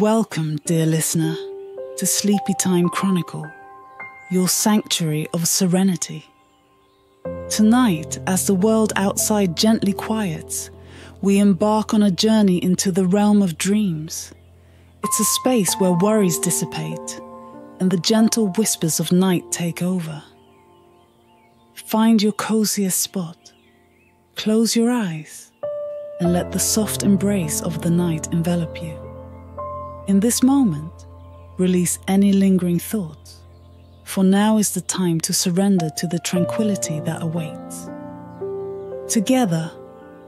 Welcome, dear listener, to Sleepy Time Chronicle, your sanctuary of serenity. Tonight, as the world outside gently quiets, we embark on a journey into the realm of dreams. It's a space where worries dissipate and the gentle whispers of night take over. Find your coziest spot, close your eyes, and let the soft embrace of the night envelop you. In this moment, release any lingering thoughts, for now is the time to surrender to the tranquility that awaits. Together,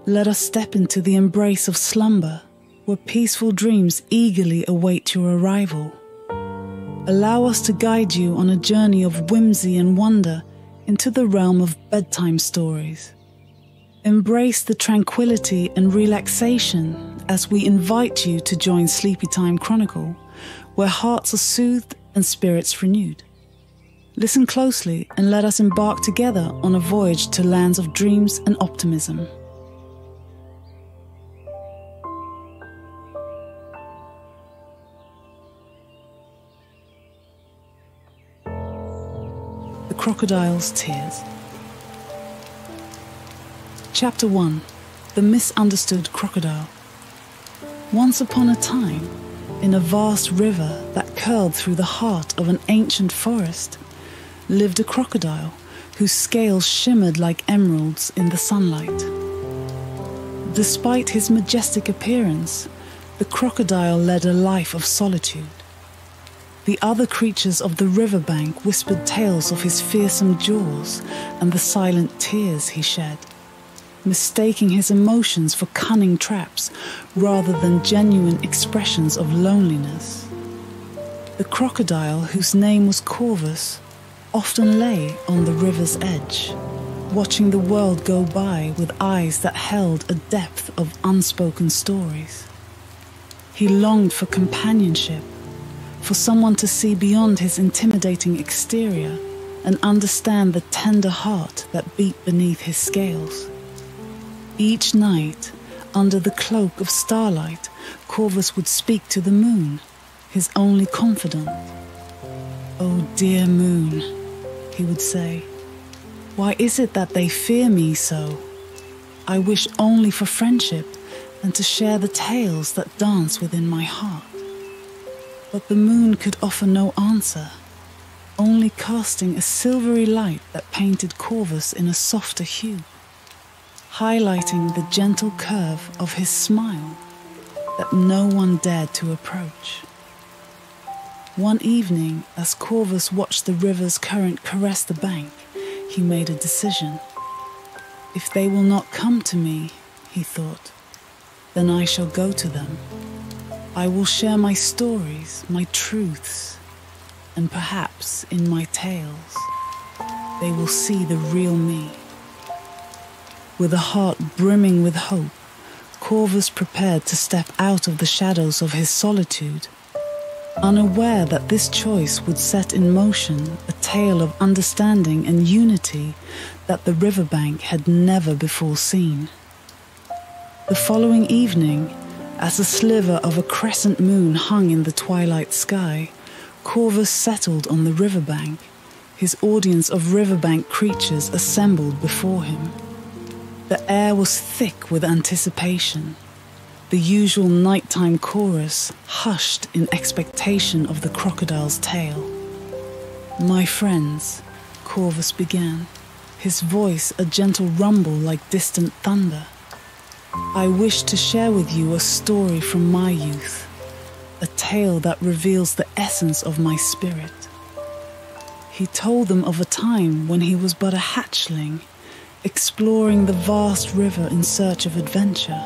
let us step into the embrace of slumber, where peaceful dreams eagerly await your arrival. Allow us to guide you on a journey of whimsy and wonder into the realm of bedtime stories. Embrace the tranquility and relaxation as we invite you to join Sleepy Time Chronicle, where hearts are soothed and spirits renewed. Listen closely and let us embark together on a voyage to lands of dreams and optimism. The Crocodile's Tears. Chapter 1. The Misunderstood Crocodile. Once upon a time, in a vast river that curled through the heart of an ancient forest, lived a crocodile whose scales shimmered like emeralds in the sunlight. Despite his majestic appearance, the crocodile led a life of solitude. The other creatures of the riverbank whispered tales of his fearsome jaws and the silent tears he shed, mistaking his emotions for cunning traps rather than genuine expressions of loneliness. The crocodile, whose name was Corvus, often lay on the river's edge, watching the world go by with eyes that held a depth of unspoken stories. He longed for companionship, for someone to see beyond his intimidating exterior and understand the tender heart that beat beneath his scales. Each night, under the cloak of starlight, Corvus would speak to the moon, his only confidant. "Oh dear moon," he would say, "why is it that they fear me so? I wish only for friendship and to share the tales that dance within my heart." But the moon could offer no answer, only casting a silvery light that painted Corvus in a softer hue, highlighting the gentle curve of his smile that no one dared to approach. One evening, as Corvus watched the river's current caress the bank, he made a decision. "If they will not come to me," he thought, "then I shall go to them. I will share my stories, my truths, and perhaps in my tales, they will see the real me." With a heart brimming with hope, Corvus prepared to step out of the shadows of his solitude, unaware that this choice would set in motion a tale of understanding and unity that the riverbank had never before seen. The following evening, as a sliver of a crescent moon hung in the twilight sky, Corvus settled on the riverbank, his audience of riverbank creatures assembled before him. The air was thick with anticipation, the usual nighttime chorus hushed in expectation of the crocodile's tale. "My friends," Corvus began, his voice a gentle rumble like distant thunder, "I wish to share with you a story from my youth, a tale that reveals the essence of my spirit." He told them of a time when he was but a hatchling, exploring the vast river in search of adventure.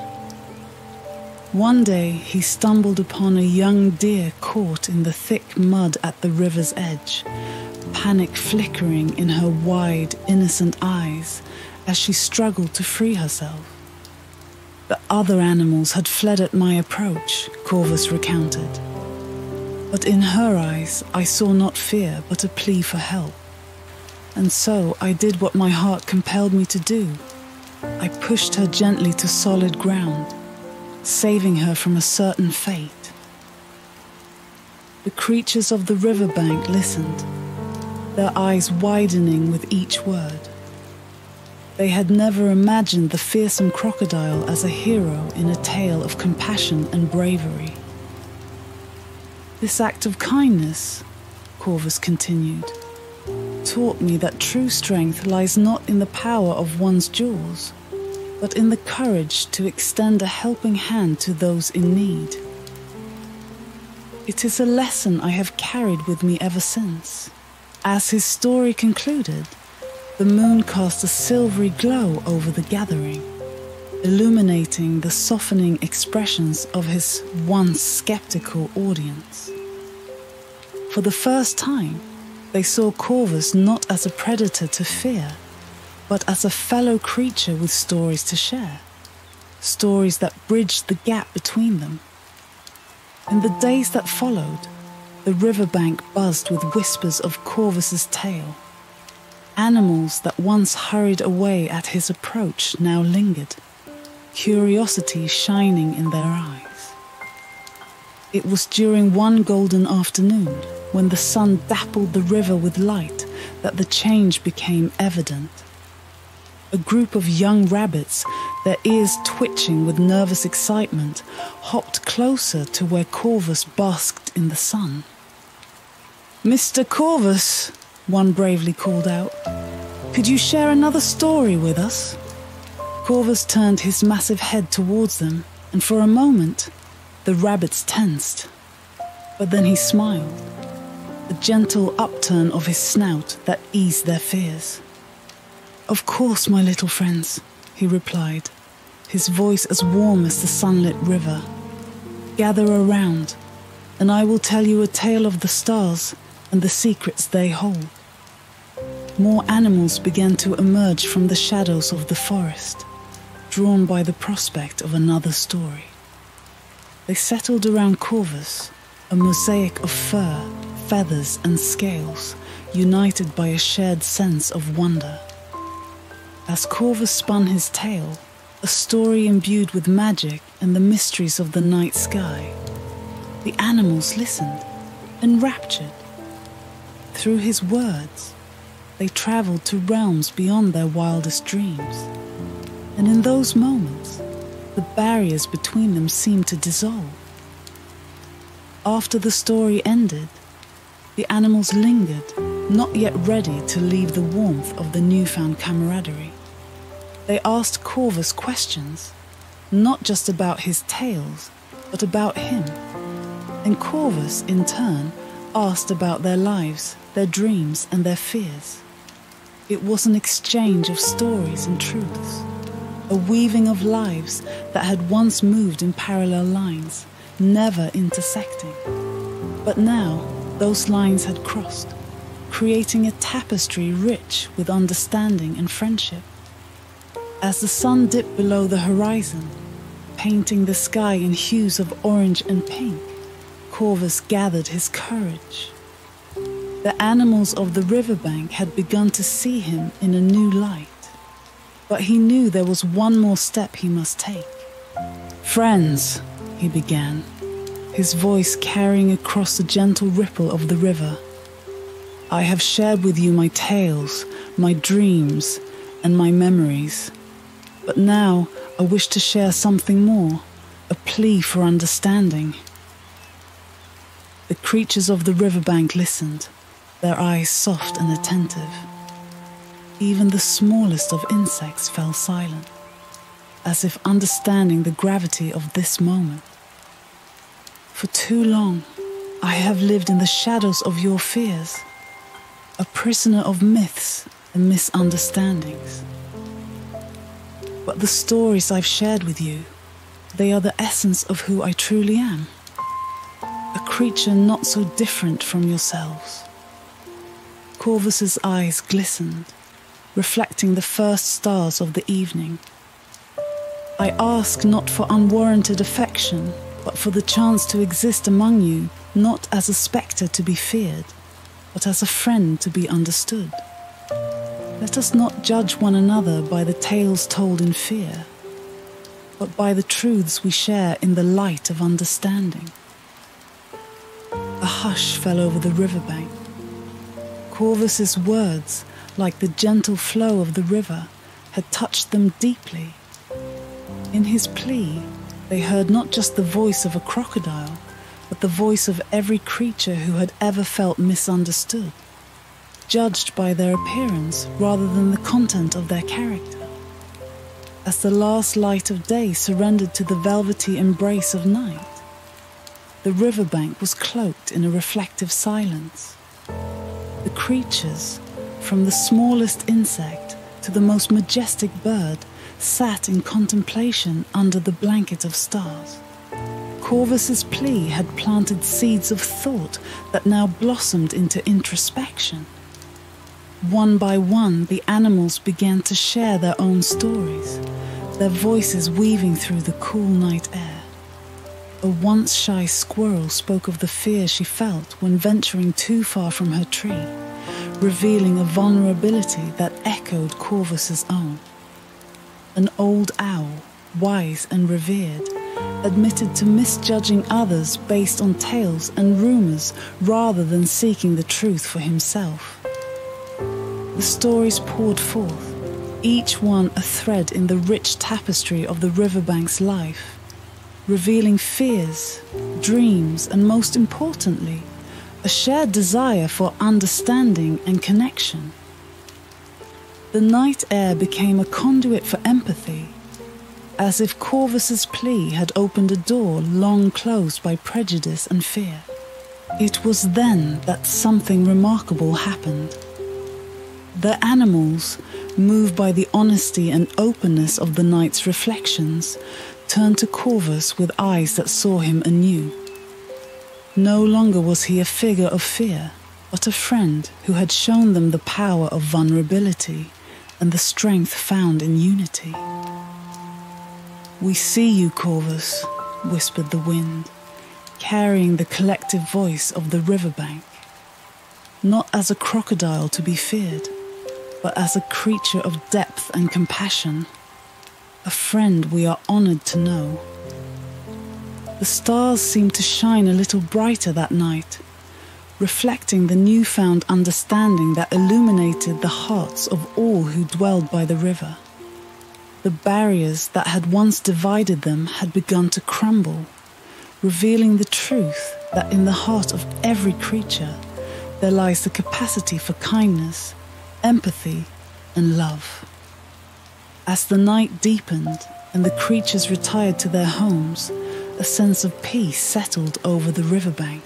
One day, he stumbled upon a young deer caught in the thick mud at the river's edge, panic flickering in her wide, innocent eyes as she struggled to free herself. "The other animals had fled at my approach," Corvus recounted. "But in her eyes, I saw not fear, but a plea for help. And so I did what my heart compelled me to do. I pushed her gently to solid ground, saving her from a certain fate. The creatures of the riverbank listened, their eyes widening with each word. They had never imagined the fearsome crocodile as a hero in a tale of compassion and bravery. This act of kindness, Corvus continued, taught me that true strength lies not in the power of one's jaws, but in the courage to extend a helping hand to those in need. It is a lesson I have carried with me ever since. As his story concluded, the moon cast a silvery glow over the gathering, illuminating the softening expressions of his once skeptical audience. For the first time, they saw Corvus not as a predator to fear, but as a fellow creature with stories to share, stories that bridged the gap between them. In the days that followed, the riverbank buzzed with whispers of Corvus's tale. Animals that once hurried away at his approach now lingered, curiosity shining in their eyes. It was during one golden afternoon, when the sun dappled the river with light, that the change became evident. A group of young rabbits, their ears twitching with nervous excitement, hopped closer to where Corvus basked in the sun. "Mr. Corvus," one bravely called out, "could you share another story with us?" Corvus turned his massive head towards them, and for a moment, the rabbits tensed. But then he smiled, a gentle upturn of his snout that eased their fears. "Of course, my little friends," he replied, his voice as warm as the sunlit river. "Gather around, and I will tell you a tale of the stars and the secrets they hold." More animals began to emerge from the shadows of the forest, drawn by the prospect of another story. They settled around Corvus, a mosaic of fur, feathers and scales, united by a shared sense of wonder. As Corvus spun his tale, a story imbued with magic and the mysteries of the night sky, the animals listened, enraptured. Through his words, they traveled to realms beyond their wildest dreams. And in those moments, the barriers between them seemed to dissolve. After the story ended, the animals lingered, not yet ready to leave the warmth of the newfound camaraderie. They asked Corvus questions, not just about his tales, but about him. And Corvus, in turn, asked about their lives, their dreams, and their fears. It was an exchange of stories and truths, a weaving of lives that had once moved in parallel lines, never intersecting. But now, those lines had crossed, creating a tapestry rich with understanding and friendship. As the sun dipped below the horizon, painting the sky in hues of orange and pink, Corvus gathered his courage. The animals of the riverbank had begun to see him in a new light, but he knew there was one more step he must take. "Friends," he began, his voice carrying across the gentle ripple of the river, "I have shared with you my tales, my dreams, and my memories. But now I wish to share something more, a plea for understanding." The creatures of the riverbank listened, their eyes soft and attentive. Even the smallest of insects fell silent, as if understanding the gravity of this moment. "For too long, I have lived in the shadows of your fears, a prisoner of myths and misunderstandings. But the stories I've shared with you, they are the essence of who I truly am. A creature not so different from yourselves." Corvus's eyes glistened, reflecting the first stars of the evening. "I ask not for unwarranted affection, but for the chance to exist among you, not as a spectre to be feared, but as a friend to be understood. Let us not judge one another by the tales told in fear, but by the truths we share in the light of understanding." A A hush fell over the riverbank. Corvus's words, like the gentle flow of the river, had touched them deeply. In his plea, they heard not just the voice of a crocodile, but the voice of every creature who had ever felt misunderstood, judged by their appearance rather than the content of their character. As the last light of day surrendered to the velvety embrace of night, the riverbank was cloaked in a reflective silence. The creatures, from the smallest insect to the most majestic bird, sat in contemplation under the blanket of stars. Corvus's plea had planted seeds of thought that now blossomed into introspection. One by one, the animals began to share their own stories, their voices weaving through the cool night air. A once shy squirrel spoke of the fear she felt when venturing too far from her tree, revealing a vulnerability that echoed Corvus's own. An old owl, wise and revered, admitted to misjudging others based on tales and rumors rather than seeking the truth for himself. The stories poured forth, each one a thread in the rich tapestry of the riverbank's life, revealing fears, dreams, and most importantly, a shared desire for understanding and connection. The night air became a conduit for empathy, as if Corvus's plea had opened a door long closed by prejudice and fear. It was then that something remarkable happened. The animals, moved by the honesty and openness of the night's reflections, turned to Corvus with eyes that saw him anew. No longer was he a figure of fear, but a friend who had shown them the power of vulnerability and the strength found in unity. "We see you, Corvus," whispered the wind, carrying the collective voice of the riverbank, not as a crocodile to be feared, but as a creature of depth and compassion, a friend we are honored to know. The stars seemed to shine a little brighter that night, reflecting the newfound understanding that illuminated the hearts of all who dwelled by the river. The barriers that had once divided them had begun to crumble, revealing the truth that in the heart of every creature there lies the capacity for kindness, empathy, and love. As the night deepened and the creatures retired to their homes, a sense of peace settled over the riverbank.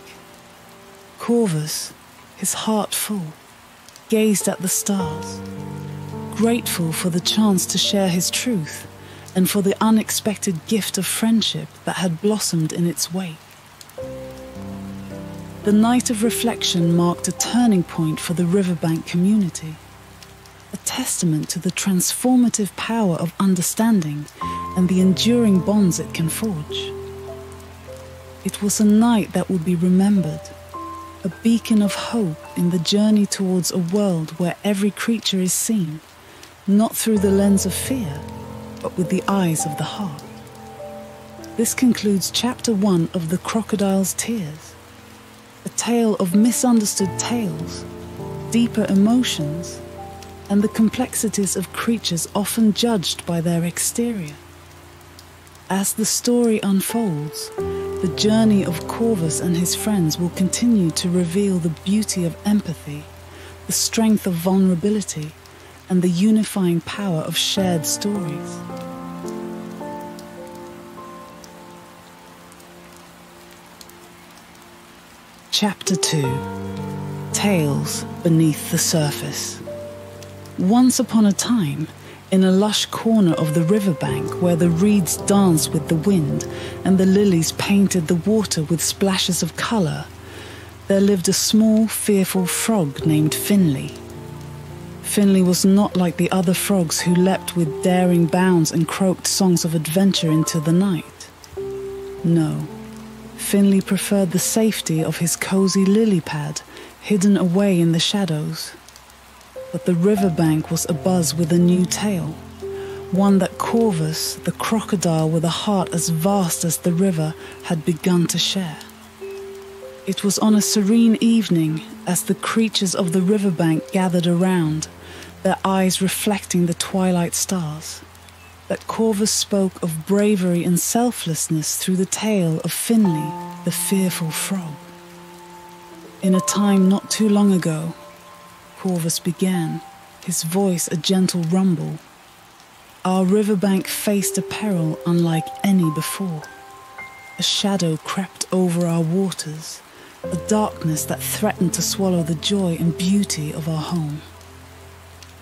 Corvus, his heart full, gazed at the stars, grateful for the chance to share his truth and for the unexpected gift of friendship that had blossomed in its wake. The night of reflection marked a turning point for the riverbank community, a testament to the transformative power of understanding and the enduring bonds it can forge. It was a night that would be remembered, a beacon of hope in the journey towards a world where every creature is seen, not through the lens of fear, but with the eyes of the heart. This concludes Chapter 1 of The Crocodile's Tears, a tale of misunderstood tales, deeper emotions, and the complexities of creatures often judged by their exterior. As the story unfolds, the journey of Corvus and his friends will continue to reveal the beauty of empathy, the strength of vulnerability, and the unifying power of shared stories. Chapter 2: Tales Beneath the Surface. Once upon a time, in a lush corner of the riverbank where the reeds danced with the wind and the lilies painted the water with splashes of colour, there lived a small, fearful frog named Finley. Finley was not like the other frogs who leapt with daring bounds and croaked songs of adventure into the night. No, Finley preferred the safety of his cosy lily pad, hidden away in the shadows. But the riverbank was abuzz with a new tale, one that Corvus, the crocodile with a heart as vast as the river, had begun to share. It was on a serene evening as the creatures of the riverbank gathered around, their eyes reflecting the twilight stars, that Corvus spoke of bravery and selflessness through the tale of Finley, the fearful frog. In a time not too long ago, Corvus began, his voice a gentle rumble. Our riverbank faced a peril unlike any before. A shadow crept over our waters, a darkness that threatened to swallow the joy and beauty of our home.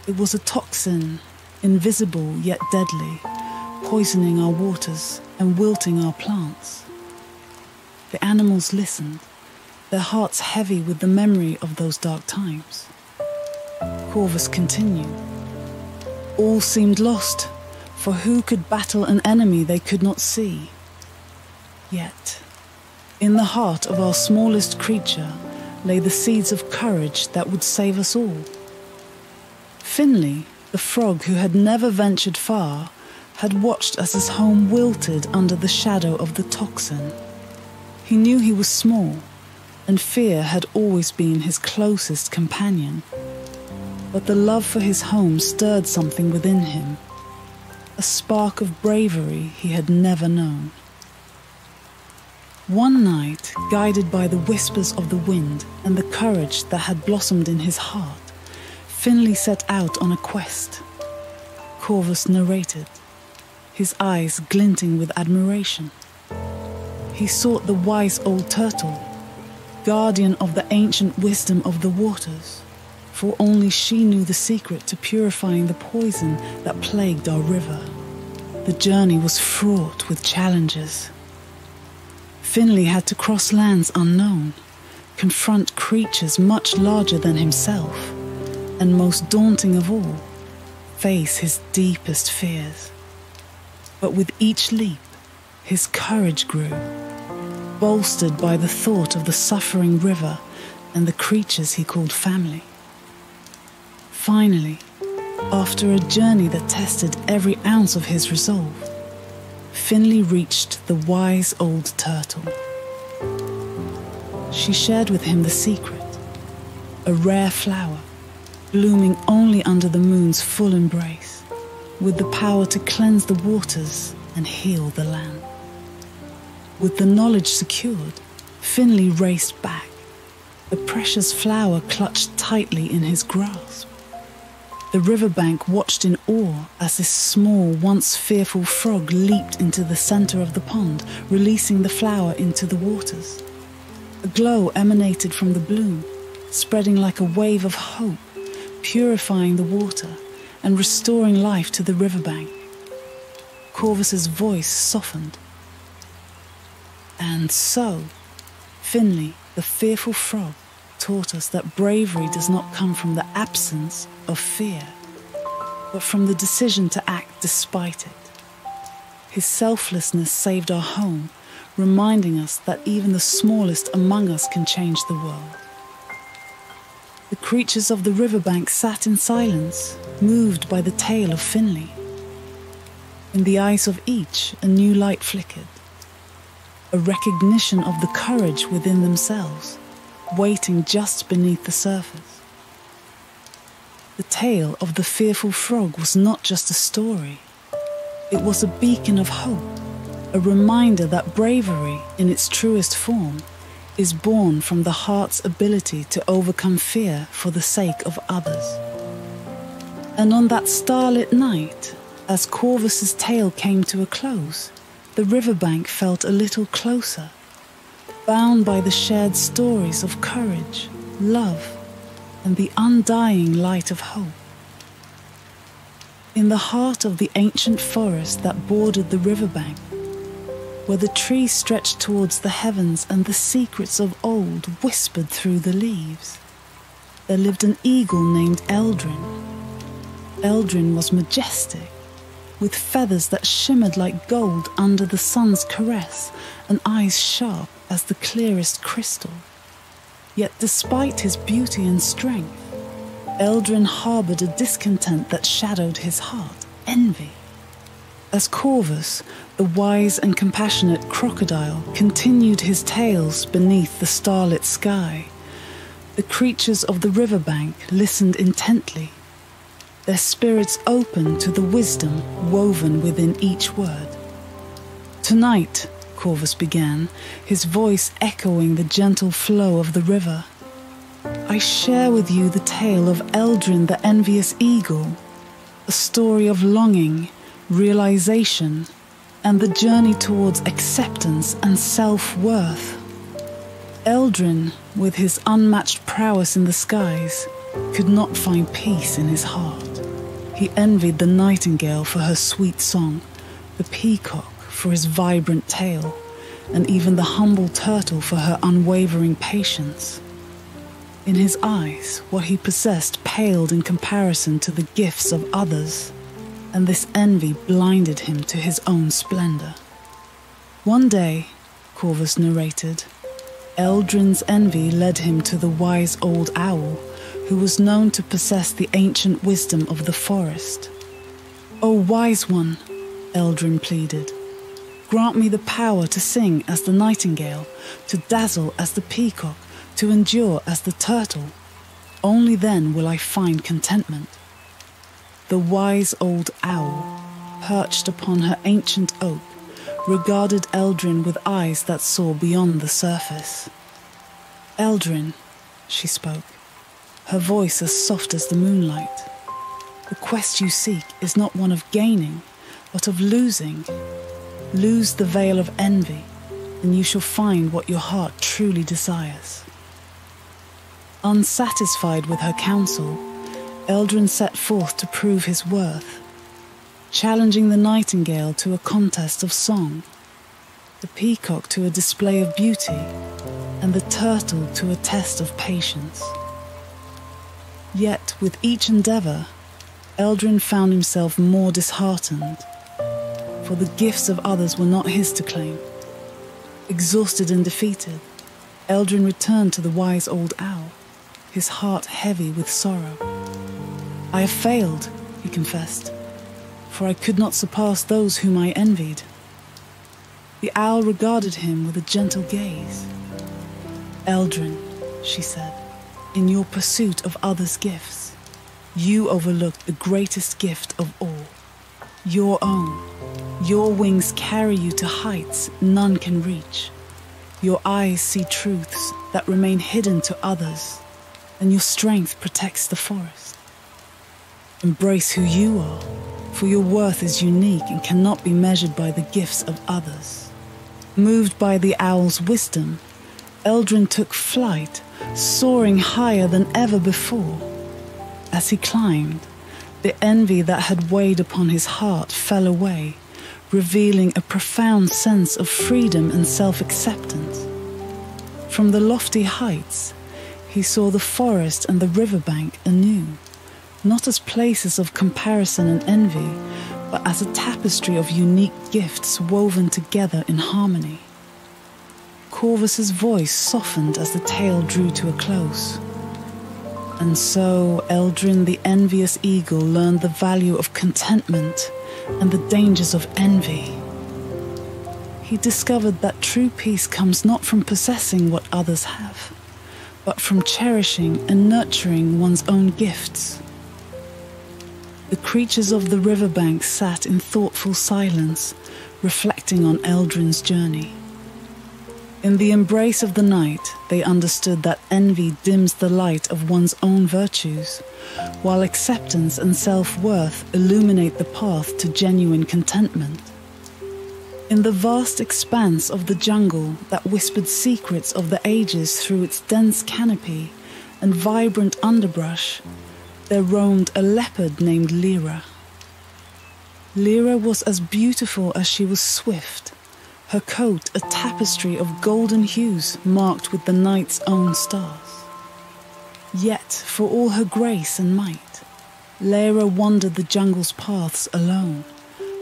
It was a toxin, invisible yet deadly, poisoning our waters and wilting our plants. The animals listened, their hearts heavy with the memory of those dark times. Corvus continued. All seemed lost, for who could battle an enemy they could not see? Yet, in the heart of our smallest creature lay the seeds of courage that would save us all. Finley, the frog who had never ventured far, had watched as his home wilted under the shadow of the toxin. He knew he was small, and fear had always been his closest companion. But the love for his home stirred something within him, a spark of bravery he had never known. One night, guided by the whispers of the wind and the courage that had blossomed in his heart, Finley set out on a quest. Corvus narrated, his eyes glinting with admiration. He sought the wise old turtle, guardian of the ancient wisdom of the waters, for only she knew the secret to purifying the poison that plagued our river. The journey was fraught with challenges. Finley had to cross lands unknown, confront creatures much larger than himself, and most daunting of all, face his deepest fears. But with each leap, his courage grew, bolstered by the thought of the suffering river and the creatures he called family. Finally, after a journey that tested every ounce of his resolve, Finley reached the wise old turtle. She shared with him the secret, a rare flower, blooming only under the moon's full embrace, with the power to cleanse the waters and heal the land. With the knowledge secured, Finley raced back, the precious flower clutched tightly in his grasp. The riverbank watched in awe as this small, once fearful frog leaped into the center of the pond, releasing the flower into the waters. A glow emanated from the bloom, spreading like a wave of hope, purifying the water and restoring life to the riverbank. Corvus's voice softened. And so, Finley, the fearful frog, taught us that bravery does not come from the absence of fear, but from the decision to act despite it. His selflessness saved our home, reminding us that even the smallest among us can change the world. The creatures of the riverbank sat in silence, moved by the tale of Finley. In the eyes of each, a new light flickered, a recognition of the courage within themselves, waiting just beneath the surface. The tale of the fearful frog was not just a story. It was a beacon of hope, a reminder that bravery, in its truest form, is born from the heart's ability to overcome fear for the sake of others. And on that starlit night, as Corvus's tale came to a close, the riverbank felt a little closer, bound by the shared stories of courage, love, and the undying light of hope. In the heart of the ancient forest that bordered the riverbank, where the trees stretched towards the heavens and the secrets of old whispered through the leaves, there lived an eagle named Eldrin. Eldrin was majestic, with feathers that shimmered like gold under the sun's caress and eyes sharp as the clearest crystal. Yet despite his beauty and strength, Eldrin harbored a discontent that shadowed his heart, envy. as Corvus, the wise and compassionate crocodile, continued his tales beneath the starlit sky. The creatures of the riverbank listened intently, their spirits open to the wisdom woven within each word. "Tonight," Corvus began, his voice echoing the gentle flow of the river, "I share with you the tale of Eldrin the Envious Eagle, a story of longing, realization, and the journey towards acceptance and self-worth. Eldrin, with his unmatched prowess in the skies, could not find peace in his heart. He envied the nightingale for her sweet song, the peacock for his vibrant tail, and even the humble turtle for her unwavering patience. In his eyes, what he possessed paled in comparison to the gifts of others, and this envy blinded him to his own splendor. One day," Corvus narrated, "Eldrin's envy led him to the wise old owl, who was known to possess the ancient wisdom of the forest. 'Oh, wise one,' Eldrin pleaded, 'grant me the power to sing as the nightingale, to dazzle as the peacock, to endure as the turtle. Only then will I find contentment.' The wise old owl, perched upon her ancient oak, regarded Eldrin with eyes that saw beyond the surface. 'Eldrin,' she spoke, her voice as soft as the moonlight, 'the quest you seek is not one of gaining, but of losing. Lose the veil of envy, and you shall find what your heart truly desires.' Unsatisfied with her counsel, Eldrin set forth to prove his worth, challenging the nightingale to a contest of song, the peacock to a display of beauty, and the turtle to a test of patience. Yet, with each endeavor, Eldrin found himself more disheartened, for the gifts of others were not his to claim. Exhausted and defeated, Eldrin returned to the wise old owl, his heart heavy with sorrow. 'I have failed,' he confessed, 'for I could not surpass those whom I envied.' The owl regarded him with a gentle gaze. 'Eldrin,' she said, 'in your pursuit of others' gifts, you overlooked the greatest gift of all, your own. Your wings carry you to heights none can reach. Your eyes see truths that remain hidden to others, and your strength protects the forest. Embrace who you are, for your worth is unique and cannot be measured by the gifts of others.' Moved by the owl's wisdom, Eldrin took flight, soaring higher than ever before. As he climbed, the envy that had weighed upon his heart fell away, revealing a profound sense of freedom and self-acceptance. From the lofty heights, he saw the forest and the riverbank anew, not as places of comparison and envy, but as a tapestry of unique gifts woven together in harmony. Corvus's voice softened as the tale drew to a close. 'And so Eldrin the Envious Eagle learned the value of contentment and the dangers of envy. He discovered that true peace comes not from possessing what others have, but from cherishing and nurturing one's own gifts.' The creatures of the riverbank sat in thoughtful silence, reflecting on Eldrin's journey. In the embrace of the night, they understood that envy dims the light of one's own virtues, while acceptance and self-worth illuminate the path to genuine contentment. In the vast expanse of the jungle that whispered secrets of the ages through its dense canopy and vibrant underbrush, there roamed a leopard named Lyra. Lyra was as beautiful as she was swift, her coat a tapestry of golden hues marked with the night's own stars. Yet, for all her grace and might, Lyra wandered the jungle's paths alone,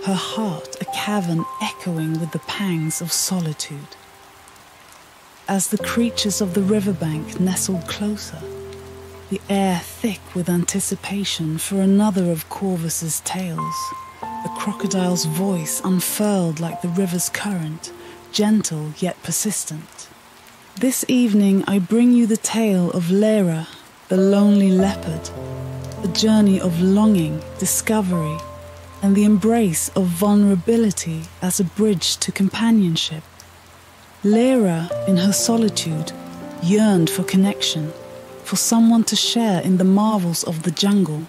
her heart a cavern echoing with the pangs of solitude. As the creatures of the riverbank nestled closer, the air thick with anticipation for another of Corvus's tales, The crocodile's voice unfurled like the river's current, gentle yet persistent. This evening I bring you the tale of Lera, the lonely leopard, a journey of longing, discovery, and the embrace of vulnerability as a bridge to companionship. Lera, in her solitude, yearned for connection, for someone to share in the marvels of the jungle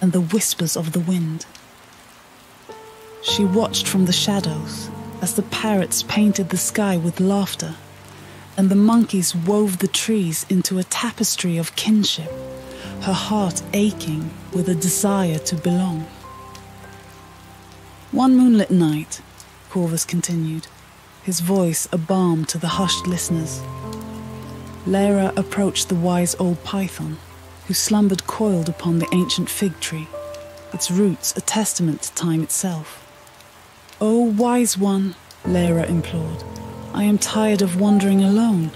and the whispers of the wind. She watched from the shadows as the parrots painted the sky with laughter and the monkeys wove the trees into a tapestry of kinship, her heart aching with a desire to belong. One moonlit night, Corvus continued, his voice a balm to the hushed listeners, Lera approached the wise old python, who slumbered coiled upon the ancient fig tree, its roots a testament to time itself. "Oh, wise one," Lera implored, "I am tired of wandering alone.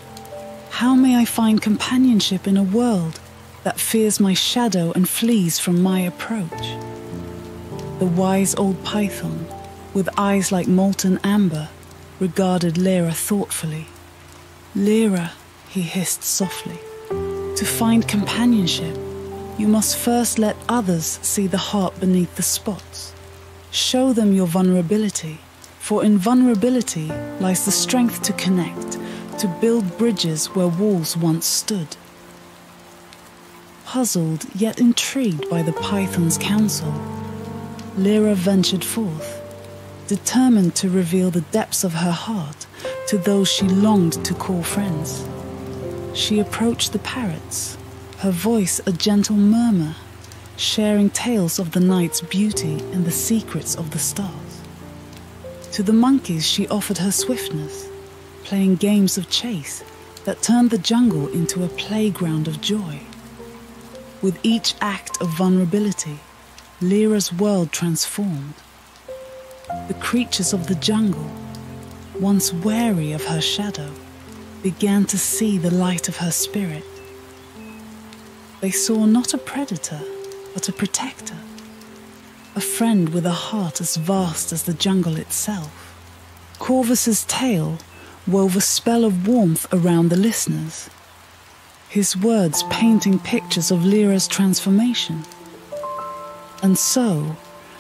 How may I find companionship in a world that fears my shadow and flees from my approach?" The wise old python, with eyes like molten amber, regarded Lera thoughtfully. "Lera," he hissed softly, "to find companionship, you must first let others see the heart beneath the spots. Show them your vulnerability, for in vulnerability lies the strength to connect, to build bridges where walls once stood." Puzzled yet intrigued by the python's counsel, Lera ventured forth, determined to reveal the depths of her heart to those she longed to call friends. She approached the parrots, her voice a gentle murmur, sharing tales of the night's beauty and the secrets of the stars. To the monkeys she offered her swiftness, playing games of chase that turned the jungle into a playground of joy. With each act of vulnerability, Lera's world transformed. The creatures of the jungle, once wary of her shadow, began to see the light of her spirit. They saw not a predator, but a protector, a friend with a heart as vast as the jungle itself. Corvus's tale wove a spell of warmth around the listeners, his words painting pictures of Lera's transformation. And so,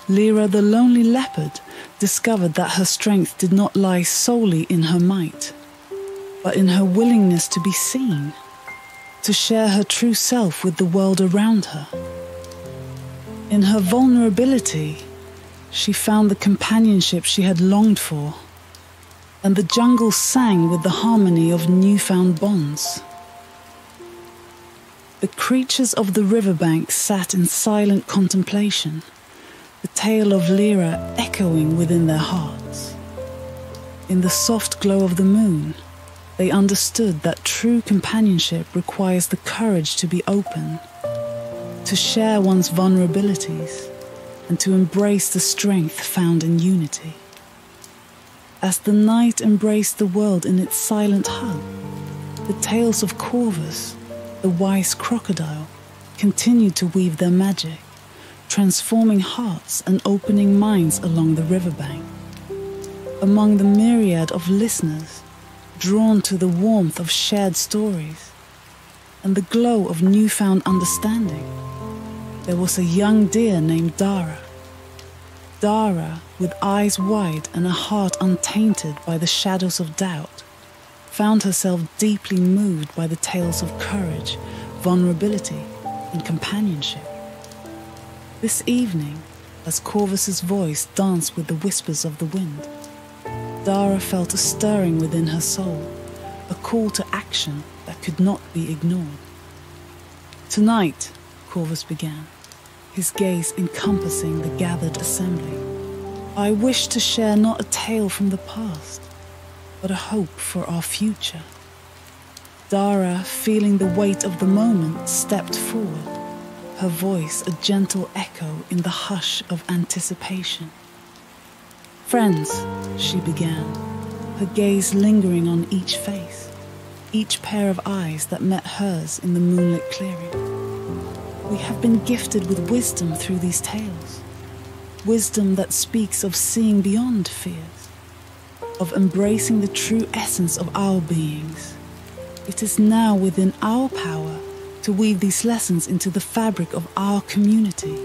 Lera the lonely leopard discovered that her strength did not lie solely in her might, but in her willingness to be seen, to share her true self with the world around her. In her vulnerability, she found the companionship she had longed for, and the jungle sang with the harmony of newfound bonds. The creatures of the riverbank sat in silent contemplation, the tale of Lera echoing within their hearts. In the soft glow of the moon, they understood that true companionship requires the courage to be open, to share one's vulnerabilities, and to embrace the strength found in unity. As the night embraced the world in its silent hug, the tales of Corvus, the wise crocodile, continued to weave their magic, transforming hearts and opening minds along the riverbank. Among the myriad of listeners, drawn to the warmth of shared stories and the glow of newfound understanding, there was a young deer named Dara. Dara, with eyes wide and a heart untainted by the shadows of doubt, found herself deeply moved by the tales of courage, vulnerability, and companionship. This evening, as Corvus's voice danced with the whispers of the wind, Dara felt a stirring within her soul, a call to action that could not be ignored. "Tonight," Corvus began, his gaze encompassing the gathered assembly, "I wish to share not a tale from the past, but a hope for our future." Dara, feeling the weight of the moment, stepped forward, her voice a gentle echo in the hush of anticipation. "Friends," she began, her gaze lingering on each face, each pair of eyes that met hers in the moonlit clearing. "We have been gifted with wisdom through these tales. wisdom that speaks of seeing beyond fears, of embracing the true essence of our beings. It is now within our power to weave these lessons into the fabric of our community.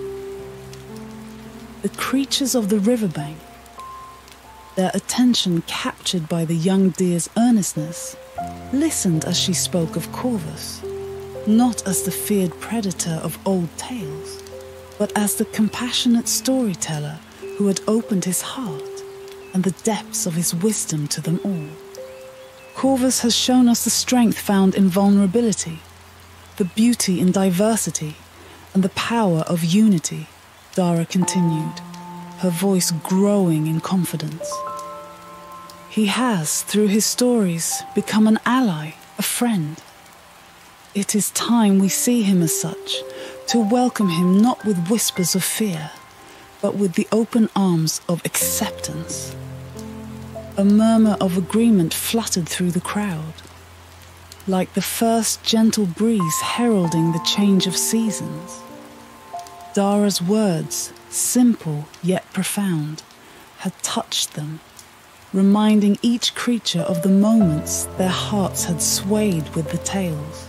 The creatures of the riverbank, their attention captured by the young deer's earnestness, listened as she spoke of Corvus, not as the feared predator of old tales, but as the compassionate storyteller who had opened his heart and the depths of his wisdom to them all. Corvus has shown us the strength found in vulnerability, the beauty in diversity, and the power of unity, Dara continued, her voice growing in confidence. He has, through his stories, become an ally, a friend. It is time we see him as such, to welcome him not with whispers of fear, but with the open arms of acceptance. A murmur of agreement fluttered through the crowd, like the first gentle breeze heralding the change of seasons. Dara's words, simple yet profound, had touched them, reminding each creature of the moments their hearts had swayed with the tales,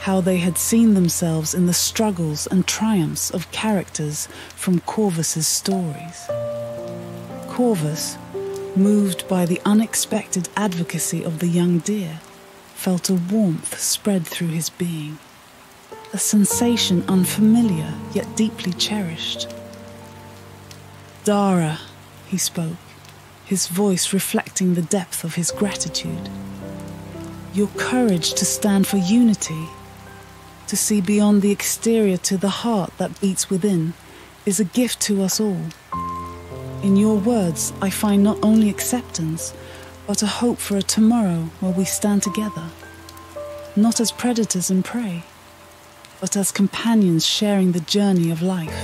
how they had seen themselves in the struggles and triumphs of characters from Corvus's stories. Corvus, moved by the unexpected advocacy of the young deer, felt a warmth spread through his being, a sensation unfamiliar yet deeply cherished. "Dara," he spoke, his voice reflecting the depth of his gratitude, "your courage to stand for unity, to see beyond the exterior to the heart that beats within, is a gift to us all. In your words, I find not only acceptance, but a hope for a tomorrow where we stand together, not as predators and prey, but as companions sharing the journey of life."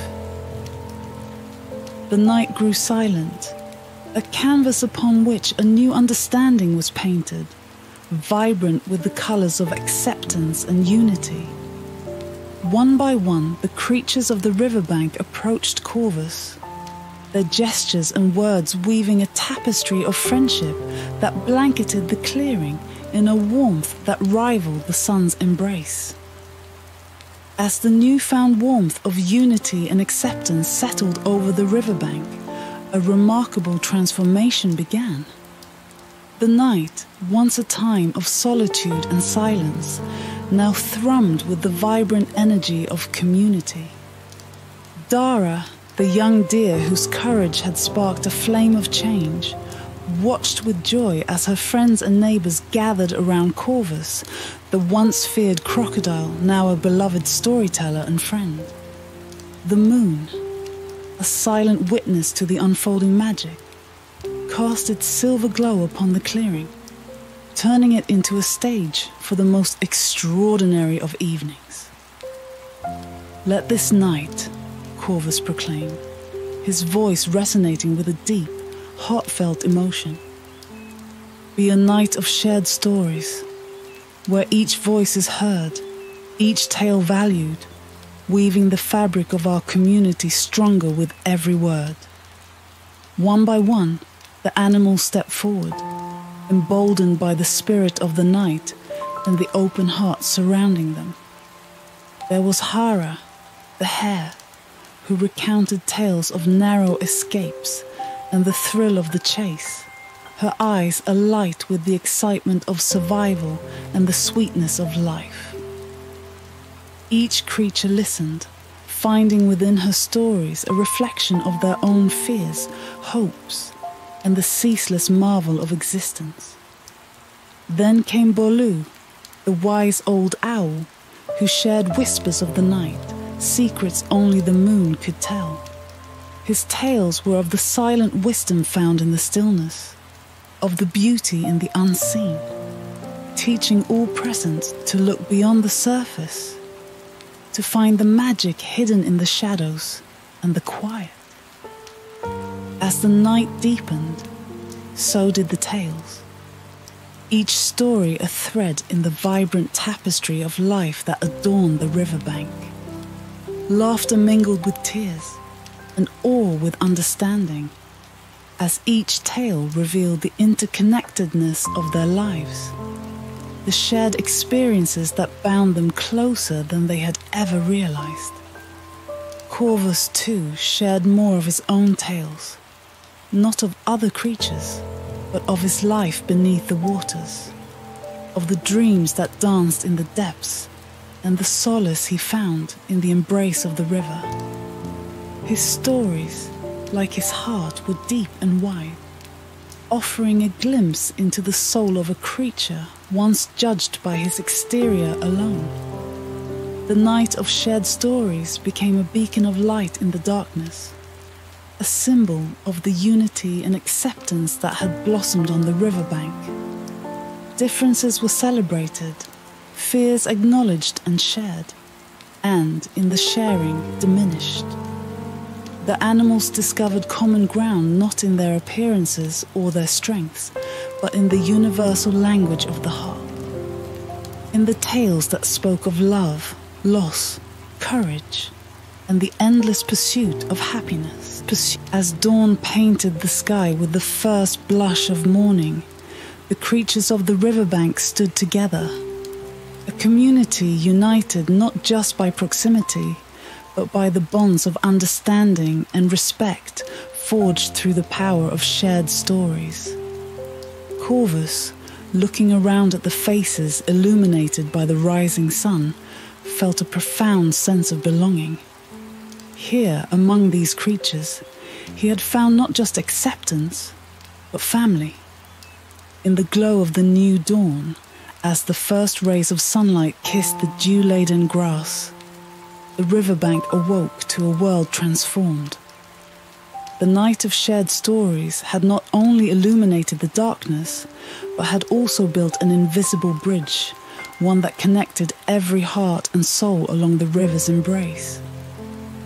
The night grew silent, a canvas upon which a new understanding was painted, vibrant with the colors of acceptance and unity. One by one, the creatures of the riverbank approached Corvus, their gestures and words weaving a tapestry of friendship that blanketed the clearing in a warmth that rivaled the sun's embrace. As the newfound warmth of unity and acceptance settled over the riverbank, a remarkable transformation began. The night, once a time of solitude and silence, now thrummed with the vibrant energy of community. Dara, the young deer whose courage had sparked a flame of change, watched with joy as her friends and neighbors gathered around Corvus, the once feared crocodile, now a beloved storyteller and friend. The moon, a silent witness to the unfolding magic, cast its silver glow upon the clearing, turning it into a stage for the most extraordinary of evenings. "Let this night," Corvus proclaimed, his voice resonating with a deep, heartfelt emotion, "be a night of shared stories, where each voice is heard, each tale valued, weaving the fabric of our community stronger with every word." One by one, the animals stepped forward, emboldened by the spirit of the night and the open heart surrounding them. There was Hara, the hare, who recounted tales of narrow escapes and the thrill of the chase, her eyes alight with the excitement of survival and the sweetness of life. Each creature listened, finding within her stories a reflection of their own fears, hopes, and the ceaseless marvel of existence. Then came Bolu, the wise old owl, who shared whispers of the night, secrets only the moon could tell. His tales were of the silent wisdom found in the stillness, of the beauty in the unseen, teaching all present to look beyond the surface, to find the magic hidden in the shadows and the quiet. As the night deepened, so did the tales, each story a thread in the vibrant tapestry of life that adorned the riverbank. Laughter mingled with tears, and awe with understanding, as each tale revealed the interconnectedness of their lives, the shared experiences that bound them closer than they had ever realized. Corvus, too, shared more of his own tales, not of other creatures, but of his life beneath the waters, of the dreams that danced in the depths, and the solace he found in the embrace of the river. His stories, like his heart, were deep and wide, offering a glimpse into the soul of a creature once judged by his exterior alone. The night of shared stories became a beacon of light in the darkness, a symbol of the unity and acceptance that had blossomed on the riverbank. Differences were celebrated, fears acknowledged and shared, and in the sharing diminished. The animals discovered common ground not in their appearances or their strengths, but in the universal language of the heart. In the tales that spoke of love, loss, courage, and the endless pursuit of happiness. As dawn painted the sky with the first blush of morning, the creatures of the riverbank stood together, a community united not just by proximity, but by the bonds of understanding and respect forged through the power of shared stories. Corvus, looking around at the faces illuminated by the rising sun, felt a profound sense of belonging. Here, among these creatures, he had found not just acceptance, but family. In the glow of the new dawn, as the first rays of sunlight kissed the dew-laden grass, the riverbank awoke to a world transformed. The night of shared stories had not only illuminated the darkness, but had also built an invisible bridge, one that connected every heart and soul along the river's embrace.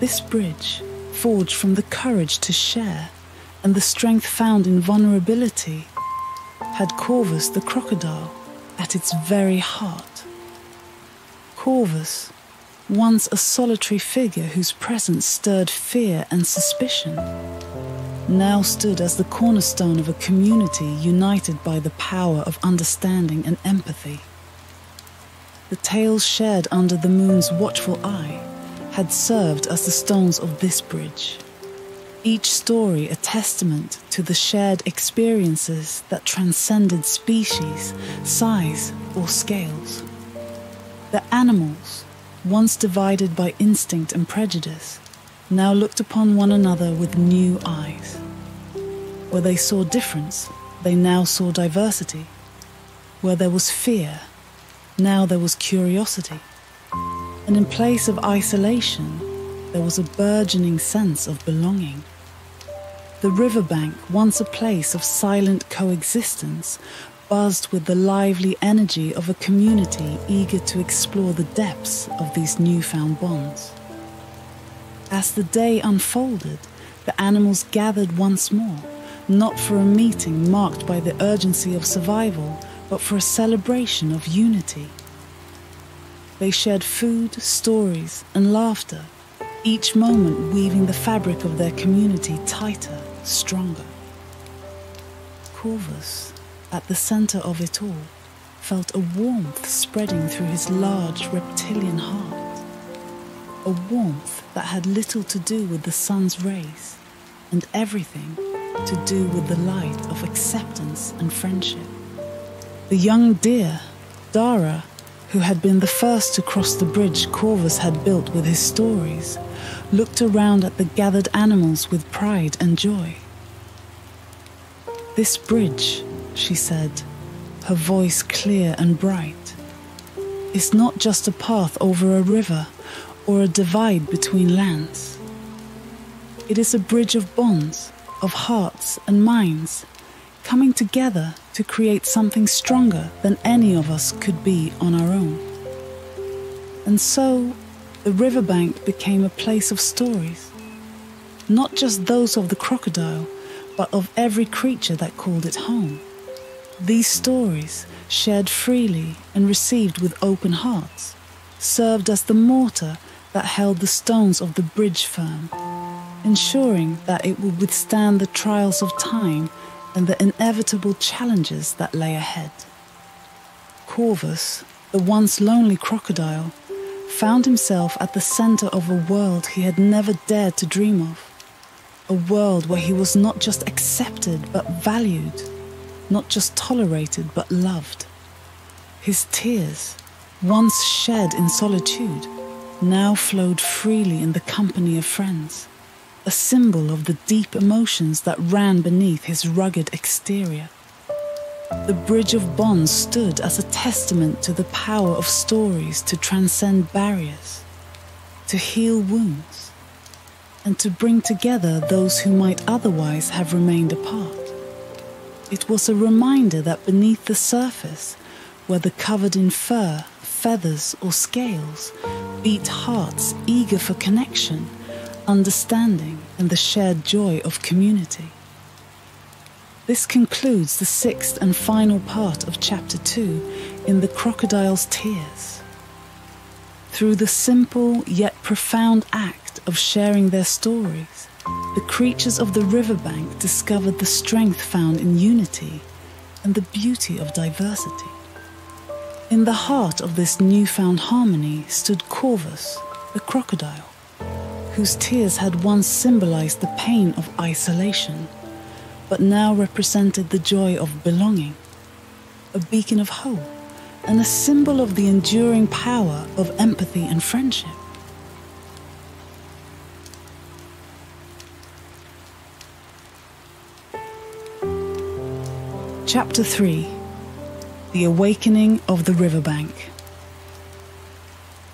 This bridge, forged from the courage to share and the strength found in vulnerability, had Corvus the crocodile at its very heart. Corvus, once a solitary figure whose presence stirred fear and suspicion, now stood as the cornerstone of a community united by the power of understanding and empathy. The tales shared under the moon's watchful eye had served as the stones of this bridge, each story a testament to the shared experiences that transcended species, size, or scales. The animals, once divided by instinct and prejudice, now looked upon one another with new eyes. Where they saw difference, they now saw diversity. Where there was fear, now there was curiosity. And in place of isolation, there was a burgeoning sense of belonging. The riverbank, once a place of silent coexistence, buzzed with the lively energy of a community eager to explore the depths of these newfound bonds. As the day unfolded, the animals gathered once more, not for a meeting marked by the urgency of survival, but for a celebration of unity. They shared food, stories, and laughter, each moment weaving the fabric of their community tighter, stronger. Corvus, at the center of it all, felt a warmth spreading through his large reptilian heart, a warmth that had little to do with the sun's rays and everything to do with the light of acceptance and friendship. The young deer, Dara, who had been the first to cross the bridge Corvus had built with his stories, looked around at the gathered animals with pride and joy. "This bridge," she said, her voice clear and bright, "is not just a path over a river or a divide between lands. It is a bridge of bonds, of hearts and minds, coming together to create something stronger than any of us could be on our own." And so, the riverbank became a place of stories, not just those of the crocodile, but of every creature that called it home. These stories, shared freely and received with open hearts, served as the mortar that held the stones of the bridge firm, ensuring that it will withstand the trials of time and the inevitable challenges that lay ahead. Corvus, the once lonely crocodile, found himself at the center of a world he had never dared to dream of. A world where he was not just accepted but valued, not just tolerated but loved. His tears, once shed in solitude, now flowed freely in the company of friends, a symbol of the deep emotions that ran beneath his rugged exterior. The bridge of bonds stood as a testament to the power of stories to transcend barriers, to heal wounds, and to bring together those who might otherwise have remained apart. It was a reminder that beneath the surface, whether covered in fur, feathers or scales, beat hearts eager for connection, understanding and the shared joy of community. This concludes the sixth and final part of Chapter 2 in The Crocodile's Tears. Through the simple yet profound act of sharing their stories, the creatures of the riverbank discovered the strength found in unity and the beauty of diversity. In the heart of this newfound harmony stood Corvus, the crocodile, whose tears had once symbolized the pain of isolation, but now represented the joy of belonging, a beacon of hope, and a symbol of the enduring power of empathy and friendship. Chapter 3. The Awakening of the Riverbank.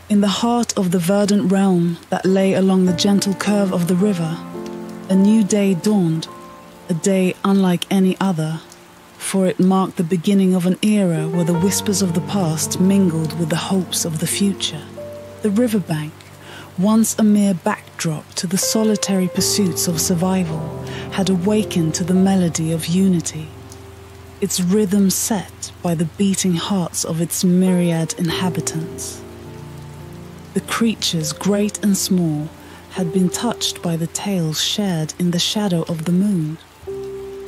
In the heart of the verdant realm that lay along the gentle curve of the river, a new day dawned, a day unlike any other, for it marked the beginning of an era where the whispers of the past mingled with the hopes of the future. The riverbank, once a mere backdrop to the solitary pursuits of survival, had awakened to the melody of unity, its rhythm set by the beating hearts of its myriad inhabitants. The creatures, great and small, had been touched by the tales shared in the shadow of the moon,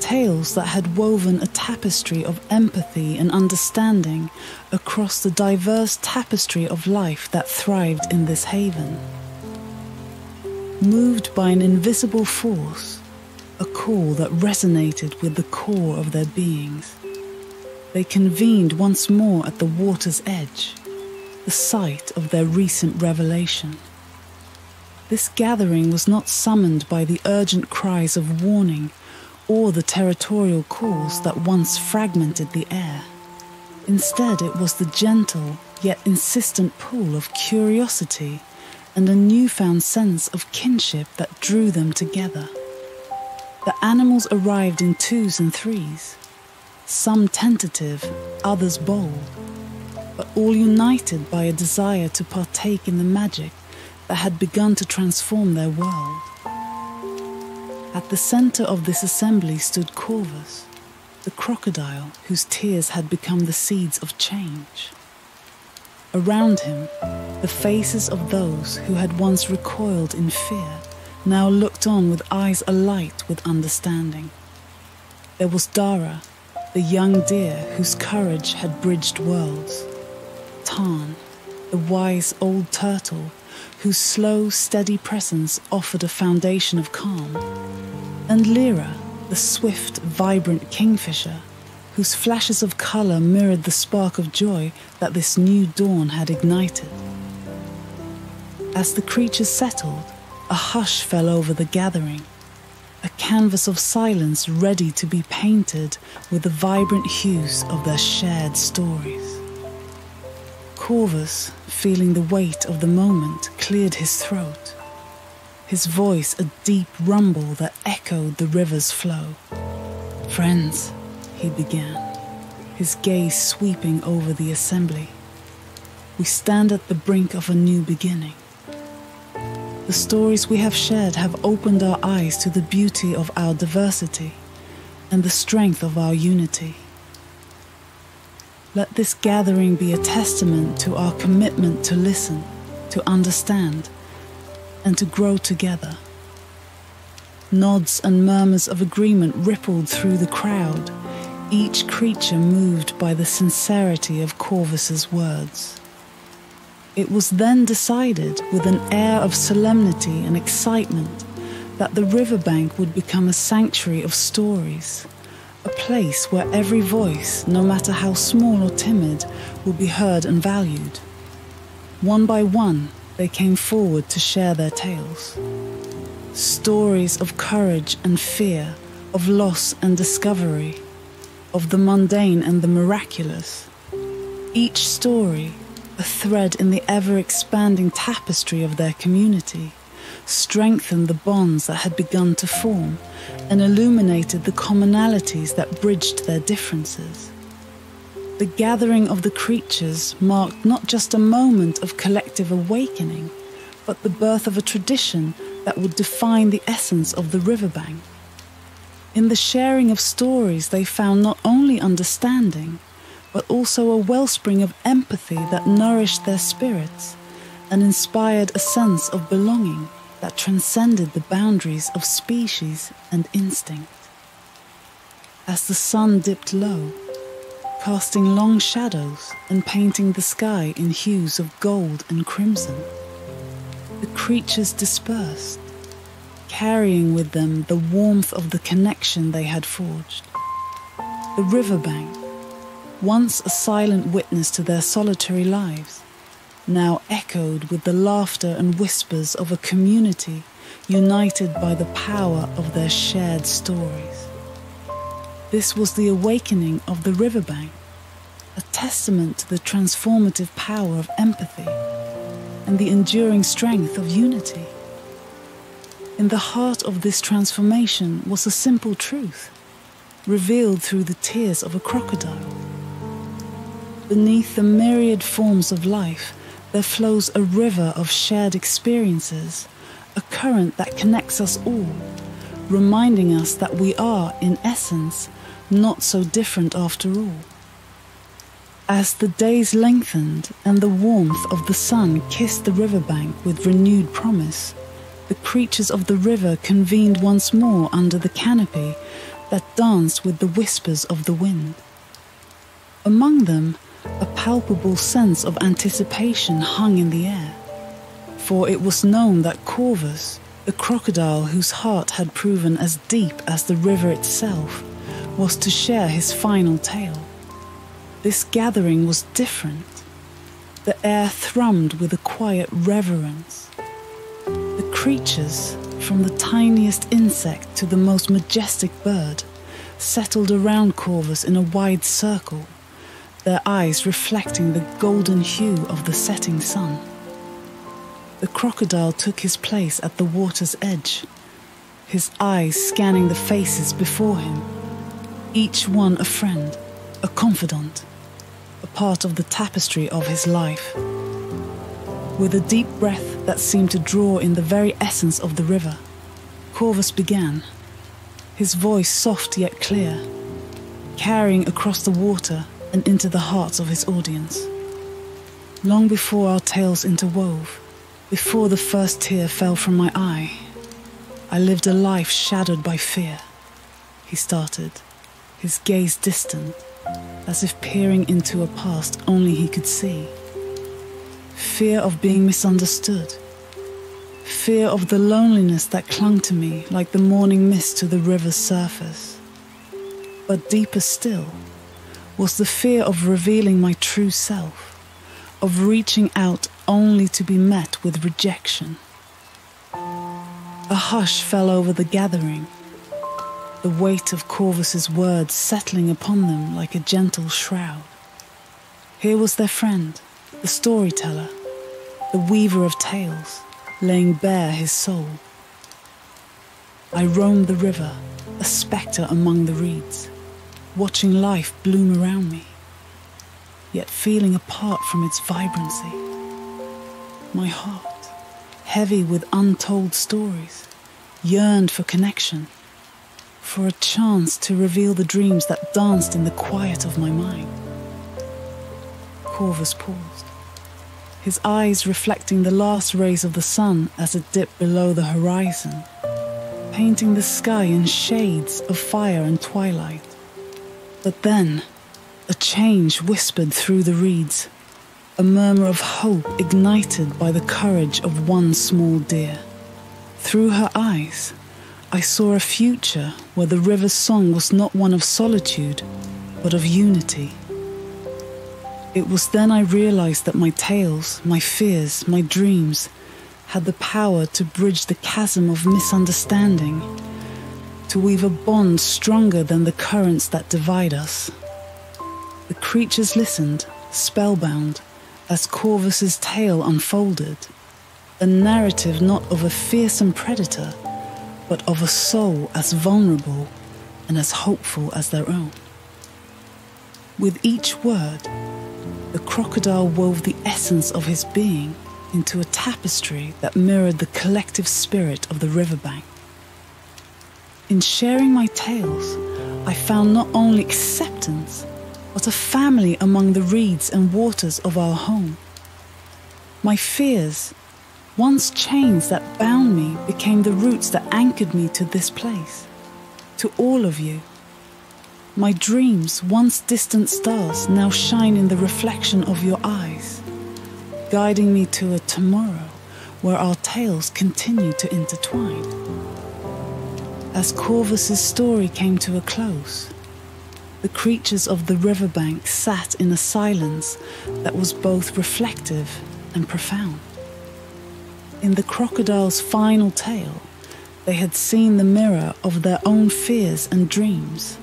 tales that had woven a tapestry of empathy and understanding across the diverse tapestry of life that thrived in this haven. Moved by an invisible force, a call that resonated with the core of their beings, they convened once more at the water's edge, the site of their recent revelation. This gathering was not summoned by the urgent cries of warning or the territorial calls that once fragmented the air. Instead, it was the gentle yet insistent pull of curiosity and a newfound sense of kinship that drew them together. The animals arrived in twos and threes, some tentative, others bold, but all united by a desire to partake in the magic that had begun to transform their world. At the center of this assembly stood Corvus, the crocodile whose tears had become the seeds of change. Around him, the faces of those who had once recoiled in fear now looked on with eyes alight with understanding. There was Dara, the young deer whose courage had bridged worlds. Tarn, the wise old turtle, whose slow, steady presence offered a foundation of calm. And Lyra, the swift, vibrant kingfisher, whose flashes of color mirrored the spark of joy that this new dawn had ignited. As the creatures settled, a hush fell over the gathering, a canvas of silence ready to be painted with the vibrant hues of their shared stories. Corvus, feeling the weight of the moment, cleared his throat, his voice a deep rumble that echoed the river's flow. "Friends," he began, his gaze sweeping over the assembly, "we stand at the brink of a new beginning. The stories we have shared have opened our eyes to the beauty of our diversity and the strength of our unity. Let this gathering be a testament to our commitment to listen, to understand, and to grow together. Nods and murmurs of agreement rippled through the crowd, each creature moved by the sincerity of Corvus's words. It was then decided, with an air of solemnity and excitement, that the riverbank would become a sanctuary of stories, a place where every voice, no matter how small or timid, would be heard and valued. One by one, they came forward to share their tales. Stories of courage and fear, of loss and discovery, of the mundane and the miraculous. Each story, a thread in the ever-expanding tapestry of their community, strengthened the bonds that had begun to form and illuminated the commonalities that bridged their differences. The gathering of the creatures marked not just a moment of collective awakening, but the birth of a tradition that would define the essence of the riverbank. In the sharing of stories, they found not only understanding, but also a wellspring of empathy that nourished their spirits and inspired a sense of belonging that transcended the boundaries of species and instinct. As the sun dipped low, casting long shadows and painting the sky in hues of gold and crimson, the creatures dispersed, carrying with them the warmth of the connection they had forged. The riverbank, once a silent witness to their solitary lives, now echoed with the laughter and whispers of a community united by the power of their shared stories. This was the awakening of the riverbank, a testament to the transformative power of empathy and the enduring strength of unity. In the heart of this transformation was a simple truth, revealed through the tears of a crocodile. Beneath the myriad forms of life, there flows a river of shared experiences, a current that connects us all, reminding us that we are, in essence, not so different after all. As the days lengthened and the warmth of the sun kissed the riverbank with renewed promise, the creatures of the river convened once more under the canopy that danced with the whispers of the wind. Among them, a palpable sense of anticipation hung in the air, for it was known that Corvus, the crocodile whose heart had proven as deep as the river itself, was to share his final tale. This gathering was different. The air thrummed with a quiet reverence. The creatures, from the tiniest insect to the most majestic bird, settled around Corvus in a wide circle, their eyes reflecting the golden hue of the setting sun. The crocodile took his place at the water's edge, his eyes scanning the faces before him, each one a friend, a confidant, a part of the tapestry of his life. With a deep breath that seemed to draw in the very essence of the river, Corvus began, his voice soft yet clear, carrying across the water and into the hearts of his audience. Long before our tales interwove, before the first tear fell from my eye, I lived a life shadowed by fear. He started, his gaze distant, as if peering into a past only he could see. Fear of being misunderstood. Fear of the loneliness that clung to me like the morning mist to the river's surface. But deeper still was the fear of revealing my true self, of reaching out only to be met with rejection. A hush fell over the gathering, the weight of Corvus's words settling upon them like a gentle shroud. Here was their friend, the storyteller, the weaver of tales, laying bare his soul. I roamed the river, a spectre among the reeds, watching life bloom around me, yet feeling apart from its vibrancy. My heart, heavy with untold stories, yearned for connection, for a chance to reveal the dreams that danced in the quiet of my mind. Corvus paused, his eyes reflecting the last rays of the sun as it dipped below the horizon, painting the sky in shades of fire and twilight. But then, a change whispered through the reeds, a murmur of hope ignited by the courage of one small deer. Through her eyes, I saw a future where the river's song was not one of solitude, but of unity. It was then I realized that my tales, my fears, my dreams had the power to bridge the chasm of misunderstanding, to weave a bond stronger than the currents that divide us. The creatures listened, spellbound, as Corvus's tale unfolded, a narrative not of a fearsome predator, but of a soul as vulnerable and as hopeful as their own. With each word, the crocodile wove the essence of his being into a tapestry that mirrored the collective spirit of the riverbank. In sharing my tales, I found not only acceptance, but a family among the reeds and waters of our home. My fears, once chains that bound me, became the roots that anchored me to this place, to all of you. My dreams, once distant stars, now shine in the reflection of your eyes, guiding me to a tomorrow where our tales continue to intertwine. As Corvus's story came to a close, the creatures of the riverbank sat in a silence that was both reflective and profound. In the crocodile's final tale, they had seen the mirror of their own fears and dreams,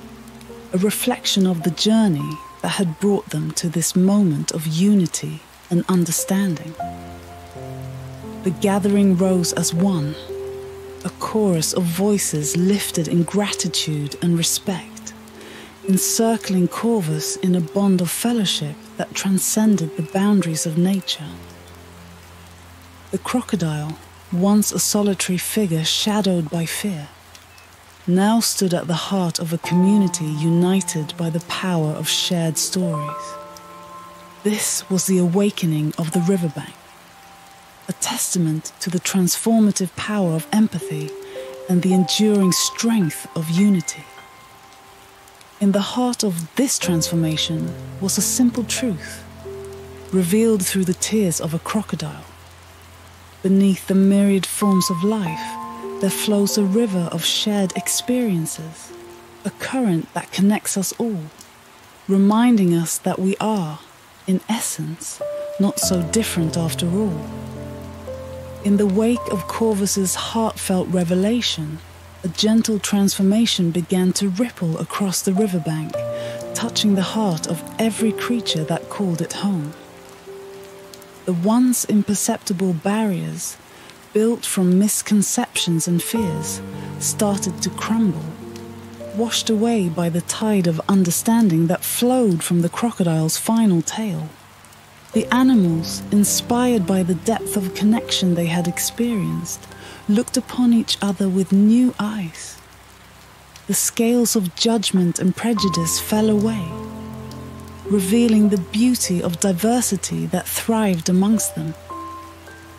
a reflection of the journey that had brought them to this moment of unity and understanding. The gathering rose as one, a chorus of voices lifted in gratitude and respect, encircling Corvus in a bond of fellowship that transcended the boundaries of nature. The crocodile, once a solitary figure shadowed by fear, now stood at the heart of a community united by the power of shared stories. This was the awakening of the riverbank, a testament to the transformative power of empathy and the enduring strength of unity. In the heart of this transformation was a simple truth, revealed through the tears of a crocodile. Beneath the myriad forms of life, there flows a river of shared experiences, a current that connects us all, reminding us that we are, in essence, not so different after all. In the wake of Corvus's heartfelt revelation, a gentle transformation began to ripple across the riverbank, touching the heart of every creature that called it home. The once imperceptible barriers, built from misconceptions and fears, started to crumble, washed away by the tide of understanding that flowed from the crocodile's final tale. The animals, inspired by the depth of connection they had experienced, looked upon each other with new eyes. The scales of judgment and prejudice fell away, revealing the beauty of diversity that thrived amongst them.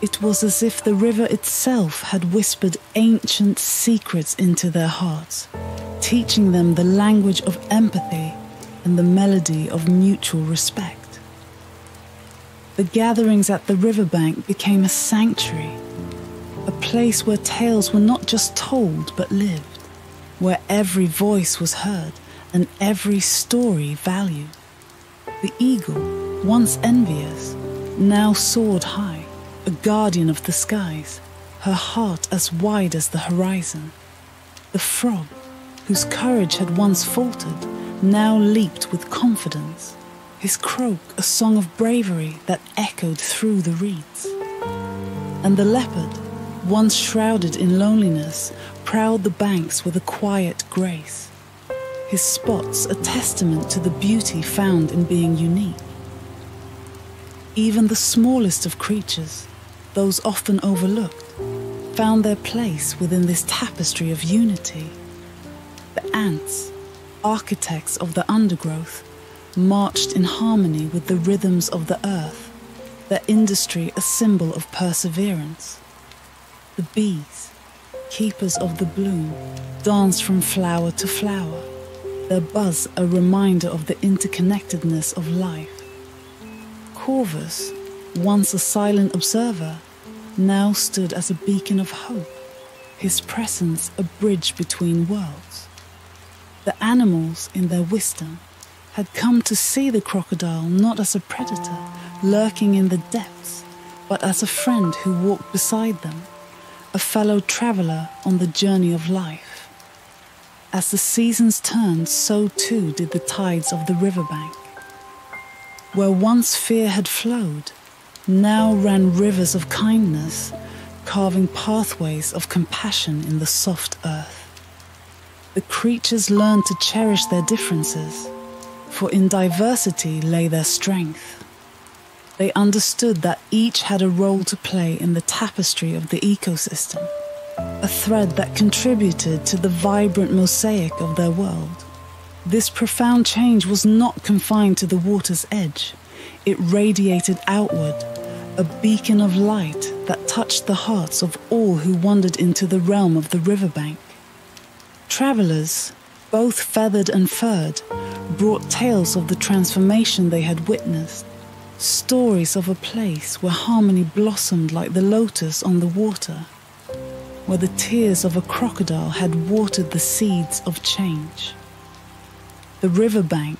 It was as if the river itself had whispered ancient secrets into their hearts, teaching them the language of empathy and the melody of mutual respect. The gatherings at the riverbank became a sanctuary, a place where tales were not just told but lived, where every voice was heard and every story valued. The eagle, once envious, now soared high, a guardian of the skies, her heart as wide as the horizon. The frog, whose courage had once faltered, now leaped with confidence, his croak a song of bravery that echoed through the reeds. And the leopard, once shrouded in loneliness, prowled the banks with a quiet grace, his spots a testament to the beauty found in being unique. Even the smallest of creatures, those often overlooked, found their place within this tapestry of unity. The ants, architects of the undergrowth, marched in harmony with the rhythms of the earth, their industry a symbol of perseverance. The bees, keepers of the bloom, dance from flower to flower, their buzz a reminder of the interconnectedness of life. Corvus, once a silent observer, now stood as a beacon of hope, his presence a bridge between worlds. The animals, in their wisdom, had come to see the crocodile not as a predator lurking in the depths, but as a friend who walked beside them, a fellow traveller on the journey of life. As the seasons turned, so too did the tides of the riverbank. Where once fear had flowed, now ran rivers of kindness, carving pathways of compassion in the soft earth. The creatures learned to cherish their differences, for in diversity lay their strength. They understood that each had a role to play in the tapestry of the ecosystem, a thread that contributed to the vibrant mosaic of their world. This profound change was not confined to the water's edge. It radiated outward, a beacon of light that touched the hearts of all who wandered into the realm of the riverbank. Travelers, both feathered and furred, brought tales of the transformation they had witnessed, stories of a place where harmony blossomed like the lotus on the water, where the tears of a crocodile had watered the seeds of change. The riverbank,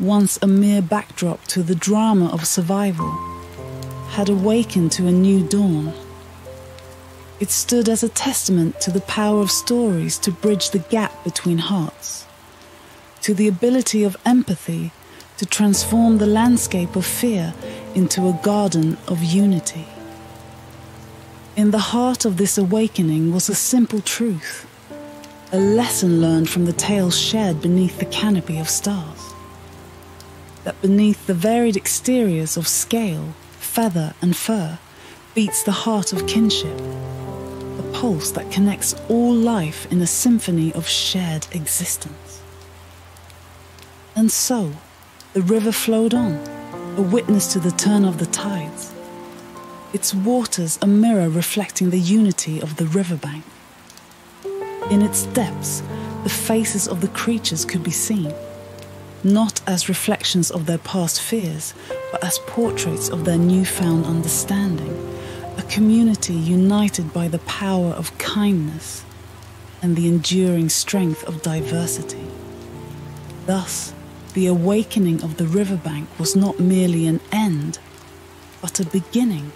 once a mere backdrop to the drama of survival, had awakened to a new dawn. It stood as a testament to the power of stories to bridge the gap between hearts, to the ability of empathy to transform the landscape of fear into a garden of unity. In the heart of this awakening was a simple truth, a lesson learned from the tales shared beneath the canopy of stars, that beneath the varied exteriors of scale, feather and fur beats the heart of kinship, a pulse that connects all life in a symphony of shared existence. And so, the river flowed on, a witness to the turn of the tides, its waters a mirror reflecting the unity of the riverbank. In its depths, the faces of the creatures could be seen, not as reflections of their past fears, but as portraits of their newfound understanding, a community united by the power of kindness and the enduring strength of diversity. Thus, the awakening of the riverbank was not merely an end, but a beginning,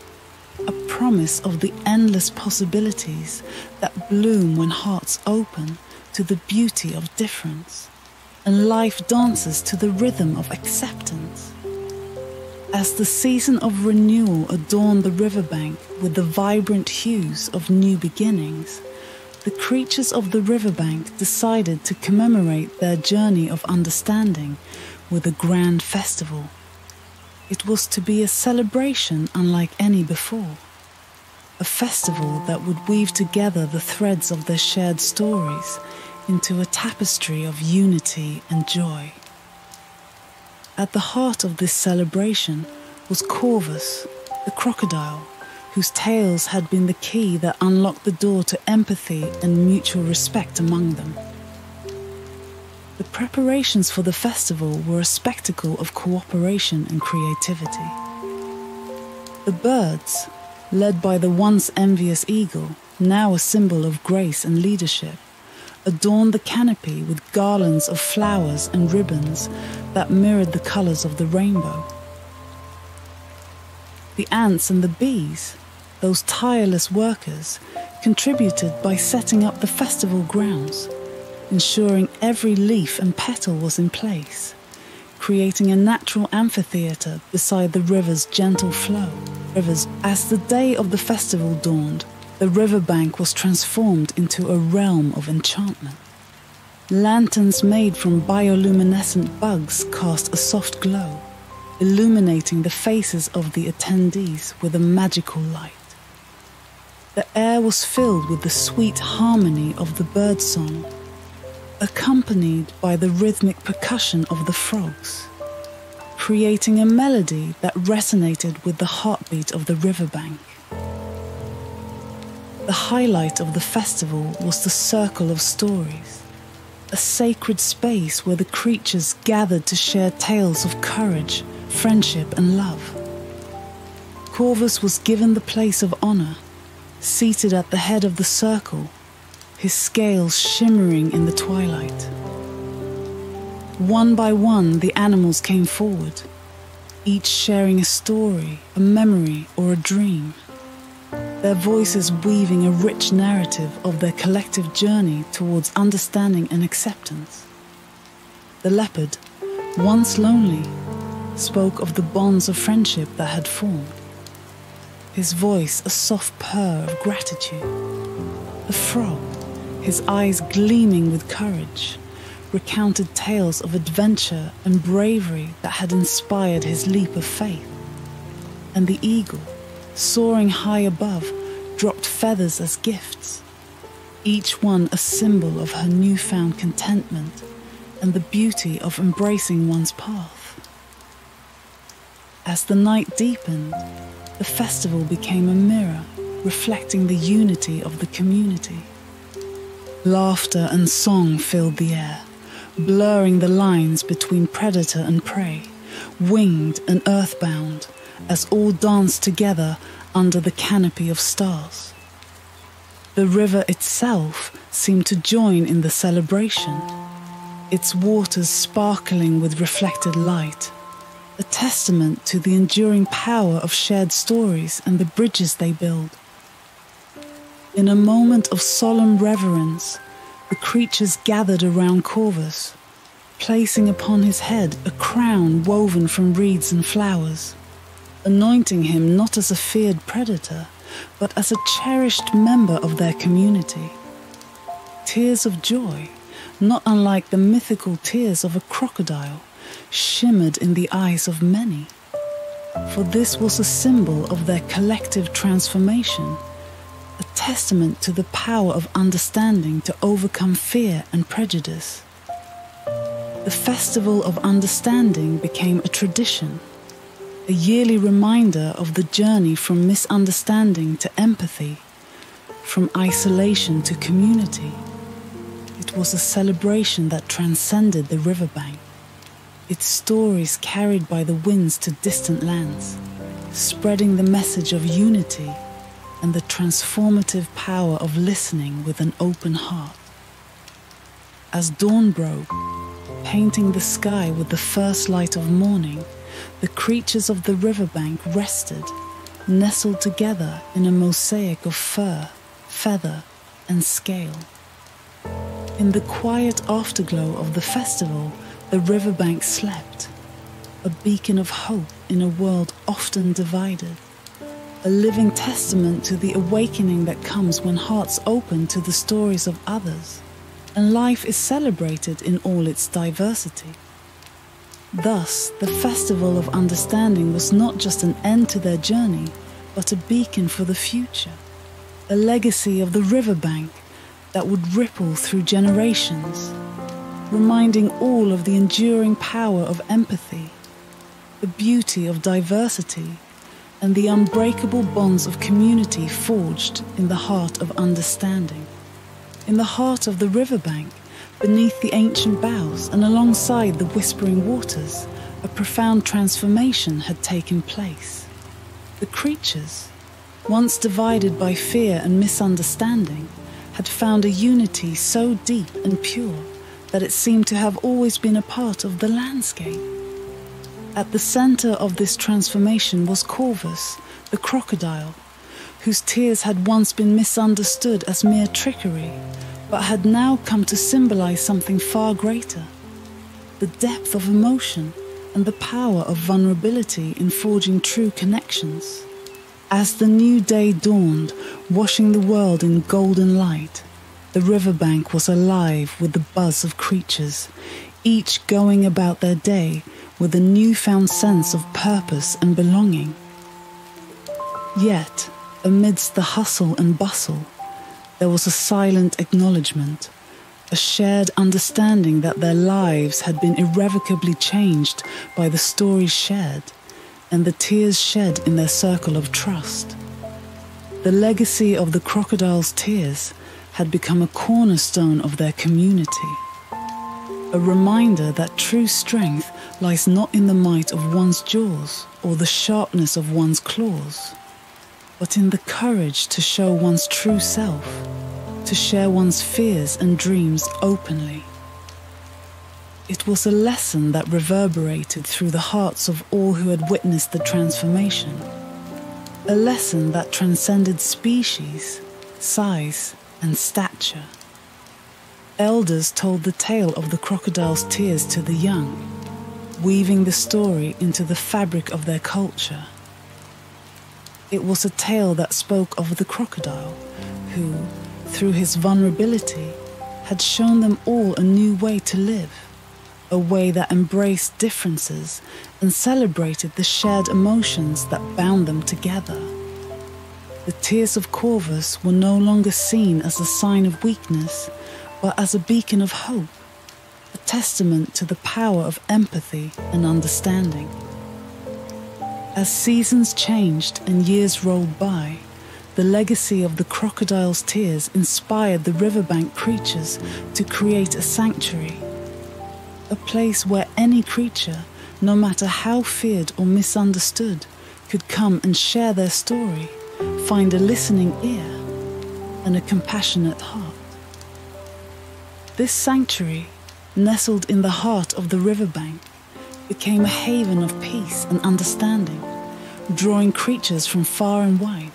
a promise of the endless possibilities that bloom when hearts open to the beauty of difference, and life dances to the rhythm of acceptance. As the season of renewal adorned the riverbank with the vibrant hues of new beginnings, the creatures of the riverbank decided to commemorate their journey of understanding with a grand festival. It was to be a celebration unlike any before, a festival that would weave together the threads of their shared stories into a tapestry of unity and joy. At the heart of this celebration was Corvus, the crocodile, whose tales had been the key that unlocked the door to empathy and mutual respect among them. The preparations for the festival were a spectacle of cooperation and creativity. The birds, led by the once envious eagle, now a symbol of grace and leadership, adorned the canopy with garlands of flowers and ribbons that mirrored the colours of the rainbow. The ants and the bees, those tireless workers, contributed by setting up the festival grounds, ensuring every leaf and petal was in place, creating a natural amphitheatre beside the river's gentle flow. As the day of the festival dawned, the riverbank was transformed into a realm of enchantment. Lanterns made from bioluminescent bugs cast a soft glow, illuminating the faces of the attendees with a magical light. The air was filled with the sweet harmony of the birdsong, accompanied by the rhythmic percussion of the frogs, creating a melody that resonated with the heartbeat of the riverbank. The highlight of the festival was the Circle of Stories, a sacred space where the creatures gathered to share tales of courage, friendship and love. Corvus was given the place of honor, seated at the head of the circle, his scales shimmering in the twilight. One by one, the animals came forward, each sharing a story, a memory or a dream, their voices weaving a rich narrative of their collective journey towards understanding and acceptance. The leopard, once lonely, spoke of the bonds of friendship that had formed, his voice a soft purr of gratitude. The frog, his eyes gleaming with courage, recounted tales of adventure and bravery that had inspired his leap of faith. And the eagle, soaring high above, dropped feathers as gifts, each one a symbol of her newfound contentment and the beauty of embracing one's path. As the night deepened, the festival became a mirror, reflecting the unity of the community. Laughter and song filled the air, blurring the lines between predator and prey, winged and earthbound, as all danced together under the canopy of stars. The river itself seemed to join in the celebration, its waters sparkling with reflected light, a testament to the enduring power of shared stories and the bridges they build. In a moment of solemn reverence, the creatures gathered around Corvus, placing upon his head a crown woven from reeds and flowers, anointing him not as a feared predator, but as a cherished member of their community. Tears of joy, not unlike the mythical tears of a crocodile, shimmered in the eyes of many, for this was a symbol of their collective transformation, a testament to the power of understanding to overcome fear and prejudice. The Festival of Understanding became a tradition, a yearly reminder of the journey from misunderstanding to empathy, from isolation to community. It was a celebration that transcended the riverbank, its stories carried by the winds to distant lands, spreading the message of unity and the transformative power of listening with an open heart. As dawn broke, painting the sky with the first light of morning, the creatures of the riverbank rested, nestled together in a mosaic of fur, feather, and scale. In the quiet afterglow of the festival, the riverbank slept, a beacon of hope in a world often divided, a living testament to the awakening that comes when hearts open to the stories of others, and life is celebrated in all its diversity. Thus, the Festival of Understanding was not just an end to their journey, but a beacon for the future, a legacy of the riverbank that would ripple through generations, reminding all of the enduring power of empathy, the beauty of diversity, and the unbreakable bonds of community forged in the heart of understanding. In the heart of the riverbank, beneath the ancient boughs and alongside the whispering waters, a profound transformation had taken place. The creatures, once divided by fear and misunderstanding, had found a unity so deep and pure that it seemed to have always been a part of the landscape. At the center of this transformation was Corvus, the crocodile, whose tears had once been misunderstood as mere trickery, but had now come to symbolize something far greater, the depth of emotion and the power of vulnerability in forging true connections. As the new day dawned, washing the world in golden light, the riverbank was alive with the buzz of creatures, each going about their day with a newfound sense of purpose and belonging. Yet, amidst the hustle and bustle, there was a silent acknowledgement, a shared understanding that their lives had been irrevocably changed by the stories shared and the tears shed in their circle of trust. The legacy of the Crocodile's Tears had become a cornerstone of their community, a reminder that true strength lies not in the might of one's jaws or the sharpness of one's claws, but in the courage to show one's true self, to share one's fears and dreams openly. It was a lesson that reverberated through the hearts of all who had witnessed the transformation, a lesson that transcended species, size, and stature. Elders told the tale of the Crocodile's Tears to the young, weaving the story into the fabric of their culture. It was a tale that spoke of the crocodile, who, through his vulnerability, had shown them all a new way to live, a way that embraced differences and celebrated the shared emotions that bound them together. The tears of Corvus were no longer seen as a sign of weakness, but as a beacon of hope, a testament to the power of empathy and understanding. As seasons changed and years rolled by, the legacy of the Crocodile's Tears inspired the riverbank creatures to create a sanctuary, a place where any creature, no matter how feared or misunderstood, could come and share their story, find a listening ear and a compassionate heart. This sanctuary, nestled in the heart of the riverbank, became a haven of peace and understanding, drawing creatures from far and wide,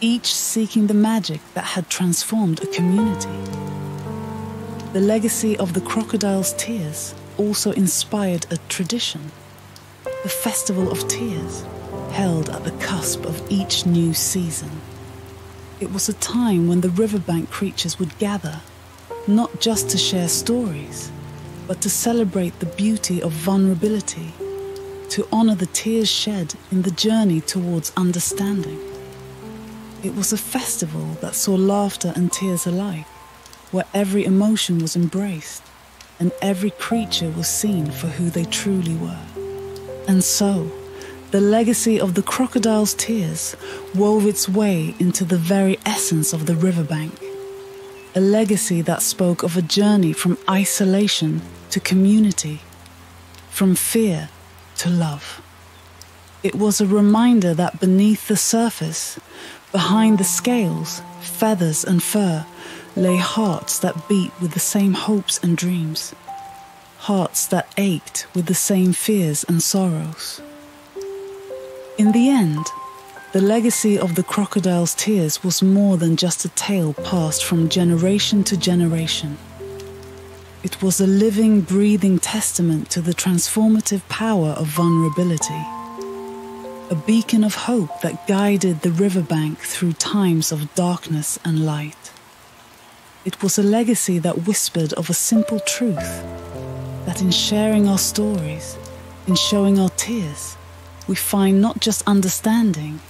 each seeking the magic that had transformed a community. The legacy of the Crocodile's Tears also inspired a tradition, the Festival of Tears, held at the cusp of each new season. It was a time when the riverbank creatures would gather, not just to share stories, but to celebrate the beauty of vulnerability, to honor the tears shed in the journey towards understanding. It was a festival that saw laughter and tears alike, where every emotion was embraced and every creature was seen for who they truly were. And so, the legacy of the Crocodile's Tears wove its way into the very essence of the riverbank, a legacy that spoke of a journey from isolation to community, from fear to love. It was a reminder that beneath the surface, behind the scales, feathers and fur, lay hearts that beat with the same hopes and dreams, hearts that ached with the same fears and sorrows. In the end, the legacy of the Crocodile's Tears was more than just a tale passed from generation to generation. It was a living, breathing testament to the transformative power of vulnerability, a beacon of hope that guided the riverbank through times of darkness and light. It was a legacy that whispered of a simple truth, that in sharing our stories, in showing our tears, we find not just understanding,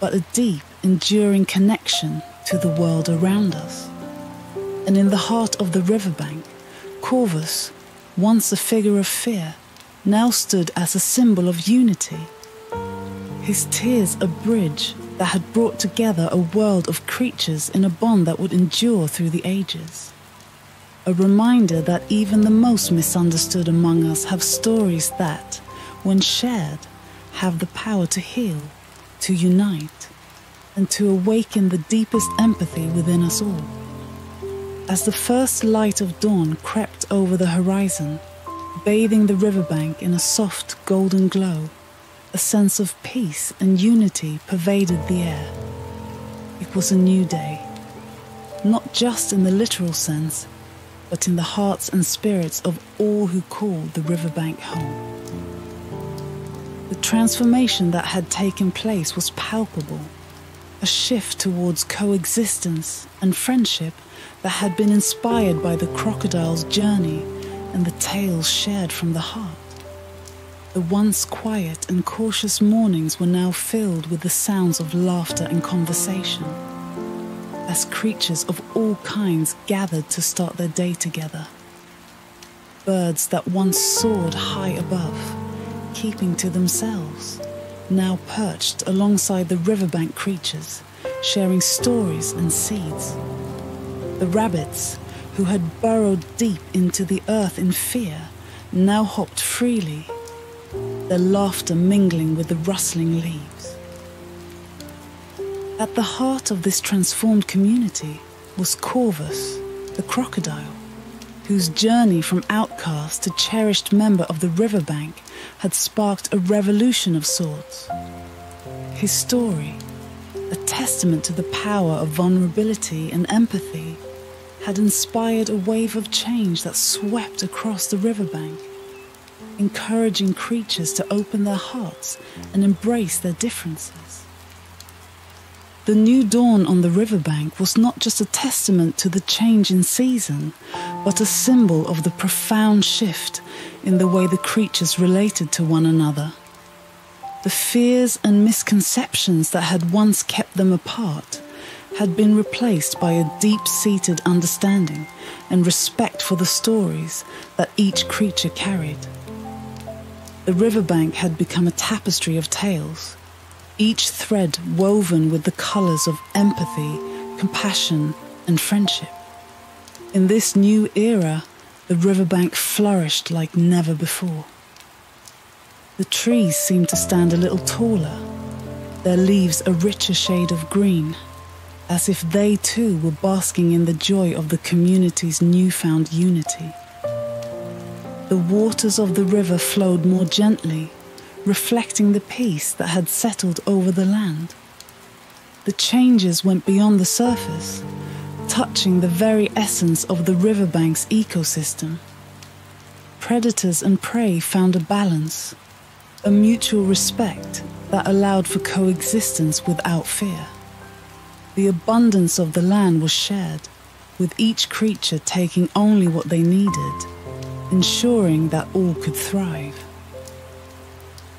but a deep, enduring connection to the world around us. And in the heart of the riverbank, Corvus, once a figure of fear, now stood as a symbol of unity. His tears a bridge that had brought together a world of creatures in a bond that would endure through the ages. A reminder that even the most misunderstood among us have stories that, when shared, have the power to heal, to unite, and to awaken the deepest empathy within us all. As the first light of dawn crept over the horizon, bathing the riverbank in a soft golden glow, a sense of peace and unity pervaded the air. It was a new day, not just in the literal sense, but in the hearts and spirits of all who called the riverbank home. The transformation that had taken place was palpable, a shift towards coexistence and friendship that had been inspired by the crocodile's journey and the tales shared from the heart. The once quiet and cautious mornings were now filled with the sounds of laughter and conversation, as creatures of all kinds gathered to start their day together. Birds that once soared high above, keeping to themselves, now perched alongside the riverbank creatures, sharing stories and seeds. The rabbits, who had burrowed deep into the earth in fear, now hopped freely, their laughter mingling with the rustling leaves. At the heart of this transformed community was Corvus, the crocodile, whose journey from outcast to cherished member of the riverbank had sparked a revolution of sorts. His story, a testament to the power of vulnerability and empathy, had inspired a wave of change that swept across the riverbank, encouraging creatures to open their hearts and embrace their differences. The new dawn on the riverbank was not just a testament to the change in season, but a symbol of the profound shift in the way the creatures related to one another. The fears and misconceptions that had once kept them apart had been replaced by a deep-seated understanding and respect for the stories that each creature carried. The riverbank had become a tapestry of tales, each thread woven with the colors of empathy, compassion, and friendship. In this new era, the riverbank flourished like never before. The trees seemed to stand a little taller, their leaves a richer shade of green, as if they too were basking in the joy of the community's newfound unity. The waters of the river flowed more gently, reflecting the peace that had settled over the land. The changes went beyond the surface, touching the very essence of the riverbank's ecosystem. Predators and prey found a balance, a mutual respect that allowed for coexistence without fear. The abundance of the land was shared, with each creature taking only what they needed, ensuring that all could thrive.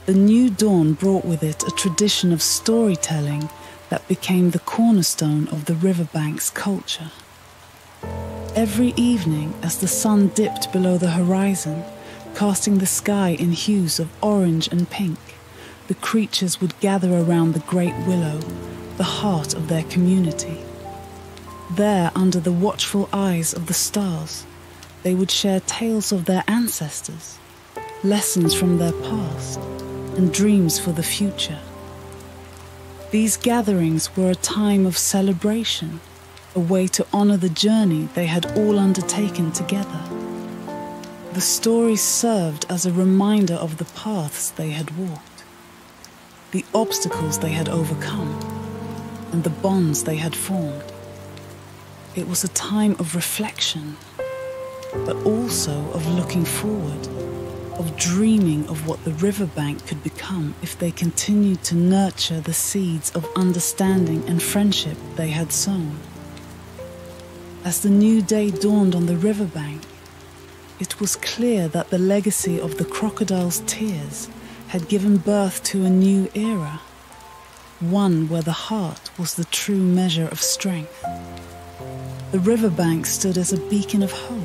The new dawn brought with it a tradition of storytelling that became the cornerstone of the riverbank's culture. Every evening, as the sun dipped below the horizon, casting the sky in hues of orange and pink, the creatures would gather around the great willow, the heart of their community. There, under the watchful eyes of the stars, they would share tales of their ancestors, lessons from their past, and dreams for the future. These gatherings were a time of celebration, a way to honor the journey they had all undertaken together. The stories served as a reminder of the paths they had walked, the obstacles they had overcome, and the bonds they had formed. It was a time of reflection, but also of looking forward, of dreaming of what the riverbank could become if they continued to nurture the seeds of understanding and friendship they had sown. As the new day dawned on the riverbank, it was clear that the legacy of the Crocodile's Tears had given birth to a new era, one where the heart was the true measure of strength. The riverbank stood as a beacon of hope,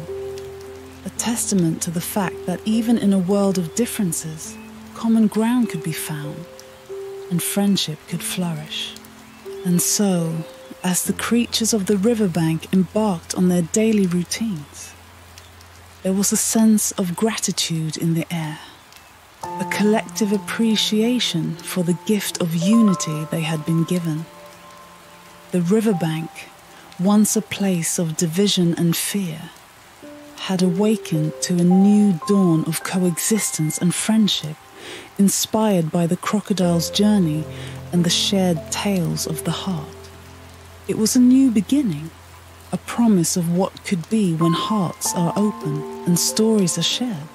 a testament to the fact that even in a world of differences, common ground could be found and friendship could flourish. And so, as the creatures of the riverbank embarked on their daily routines, there was a sense of gratitude in the air, a collective appreciation for the gift of unity they had been given. The riverbank, once a place of division and fear, had awakened to a new dawn of coexistence and friendship, inspired by the crocodile's journey and the shared tales of the heart. It was a new beginning, a promise of what could be when hearts are open and stories are shared.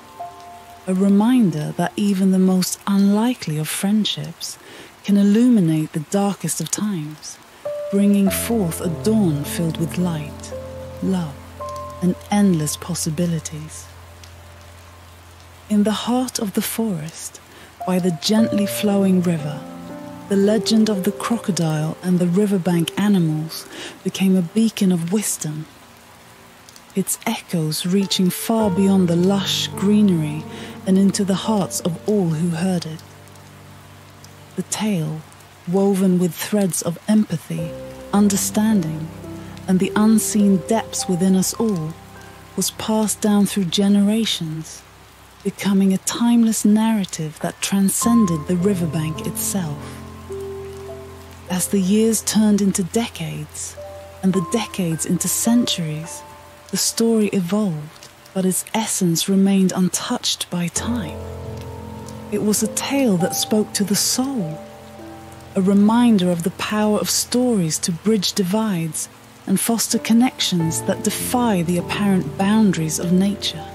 A reminder that even the most unlikely of friendships can illuminate the darkest of times, bringing forth a dawn filled with light, love, and endless possibilities. In the heart of the forest, by the gently flowing river, the legend of the crocodile and the riverbank animals became a beacon of wisdom, its echoes reaching far beyond the lush greenery and into the hearts of all who heard it. The tale, woven with threads of empathy, understanding, and the unseen depths within us all, was passed down through generations, becoming a timeless narrative that transcended the riverbank itself. As the years turned into decades, and the decades into centuries, the story evolved, but its essence remained untouched by time. It was a tale that spoke to the soul, a reminder of the power of stories to bridge divides and foster connections that defy the apparent boundaries of nature.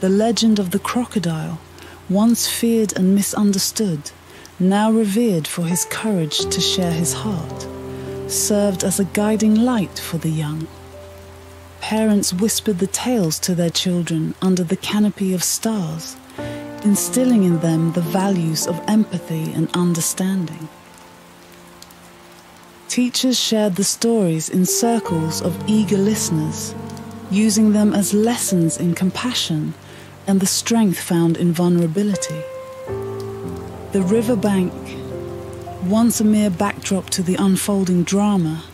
The legend of the crocodile, once feared and misunderstood, now revered for his courage to share his heart, served as a guiding light for the young. Parents whispered the tales to their children under the canopy of stars, instilling in them the values of empathy and understanding. Teachers shared the stories in circles of eager listeners, using them as lessons in compassion and the strength found in vulnerability. The riverbank, once a mere backdrop to the unfolding drama,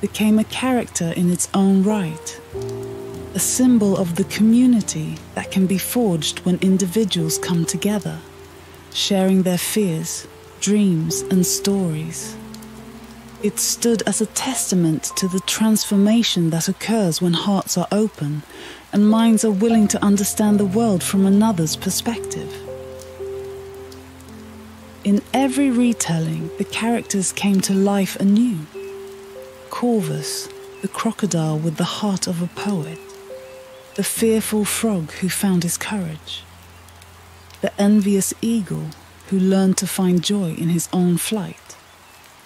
became a character in its own right, a symbol of the community that can be forged when individuals come together, sharing their fears, dreams, and stories. It stood as a testament to the transformation that occurs when hearts are open and minds are willing to understand the world from another's perspective. In every retelling, the characters came to life anew. Corvus, the crocodile with the heart of a poet, the fearful frog who found his courage, the envious eagle who learned to find joy in his own flight,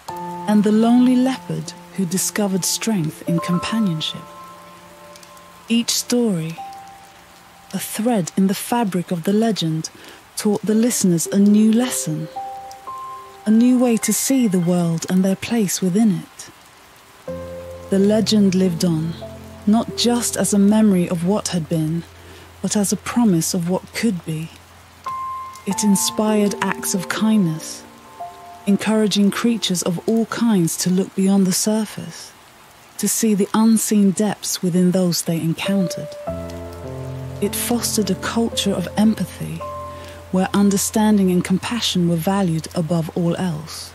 and the lonely leopard who discovered strength in companionship. Each story, a thread in the fabric of the legend, taught the listeners a new lesson, a new way to see the world and their place within it. The legend lived on, not just as a memory of what had been, but as a promise of what could be. It inspired acts of kindness, encouraging creatures of all kinds to look beyond the surface, to see the unseen depths within those they encountered. It fostered a culture of empathy, where understanding and compassion were valued above all else,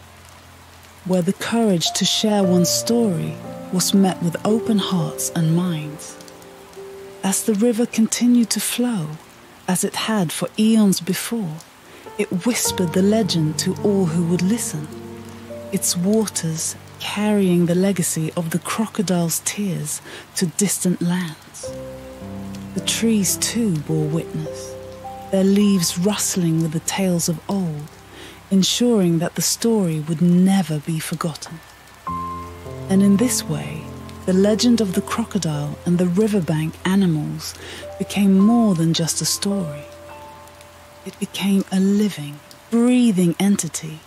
where the courage to share one's story was met with open hearts and minds. As the river continued to flow, as it had for eons before, it whispered the legend to all who would listen, its waters carrying the legacy of the crocodile's tears to distant lands. The trees too bore witness, their leaves rustling with the tales of old, ensuring that the story would never be forgotten. And in this way, the legend of the crocodile and the riverbank animals became more than just a story. It became a living, breathing entity,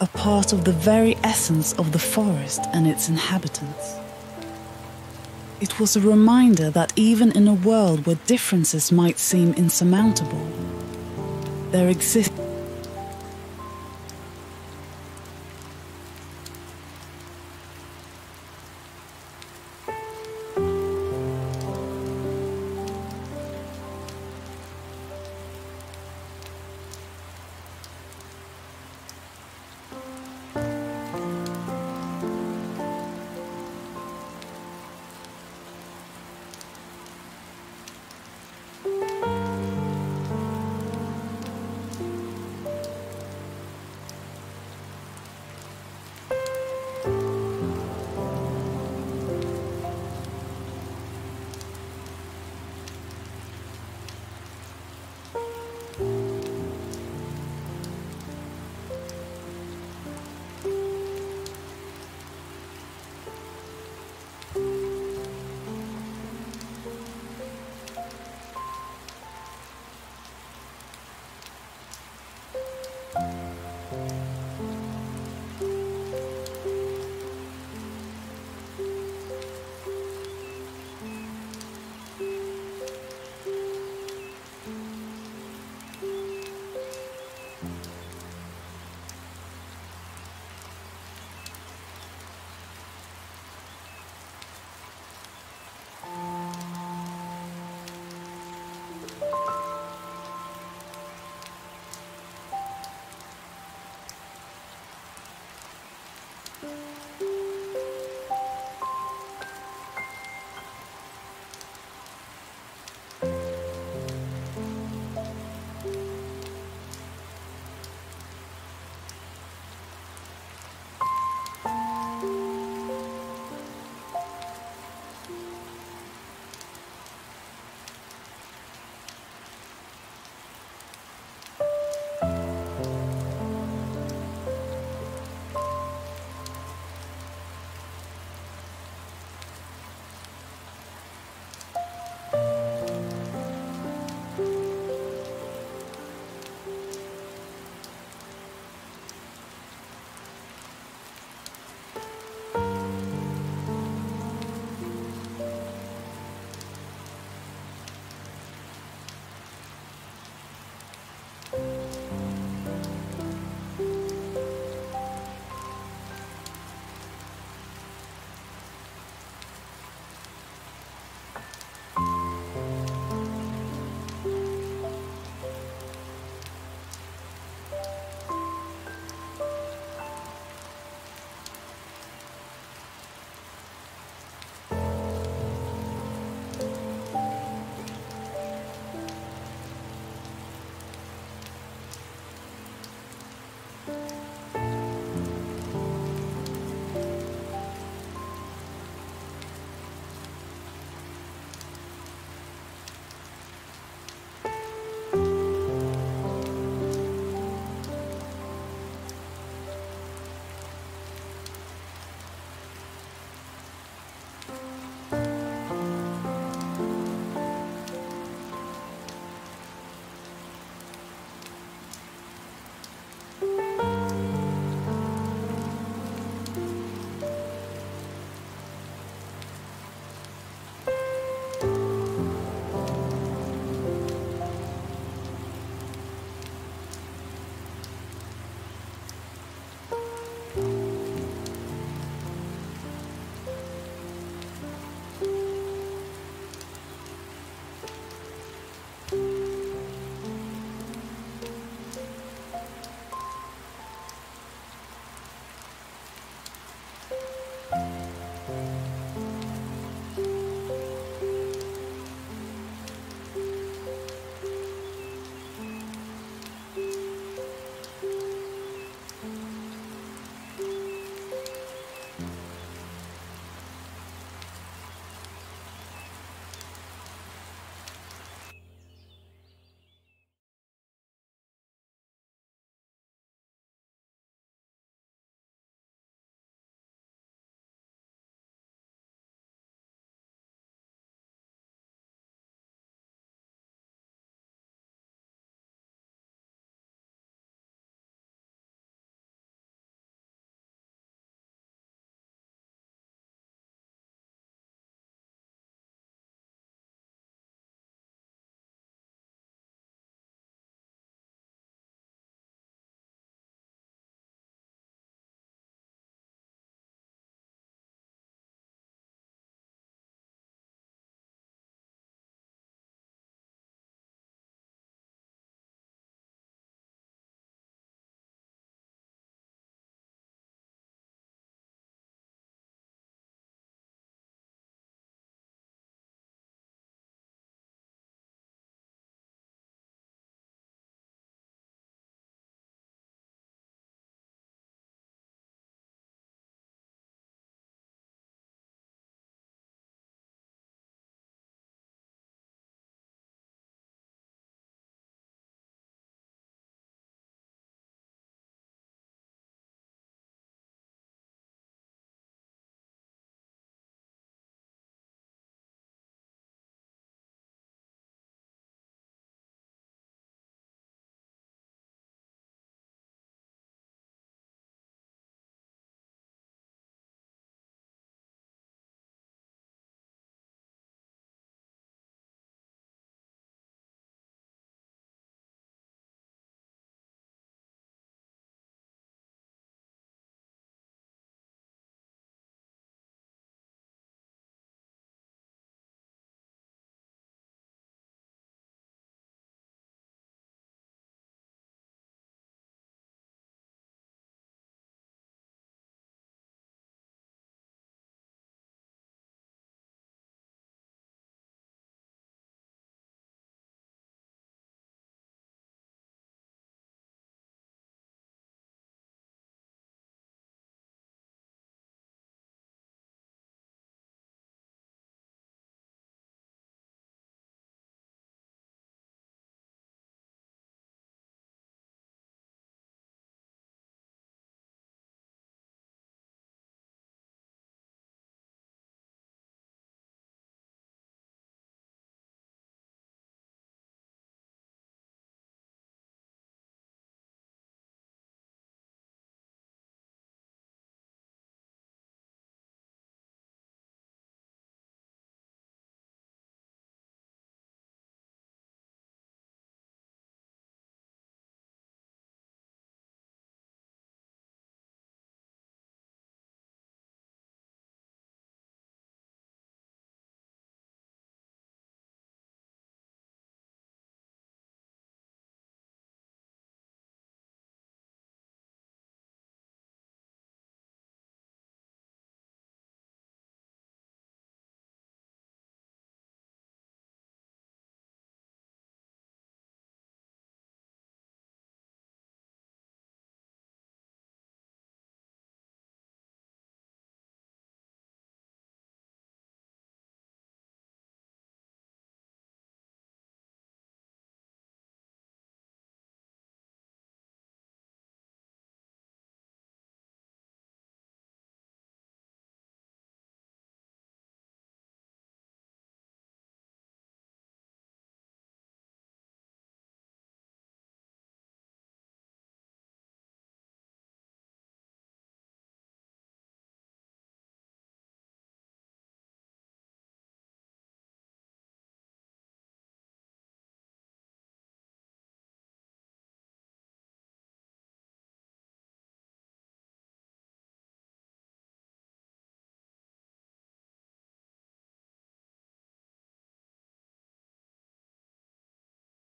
a part of the very essence of the forest and its inhabitants. It was a reminder that even in a world where differences might seem insurmountable, there exists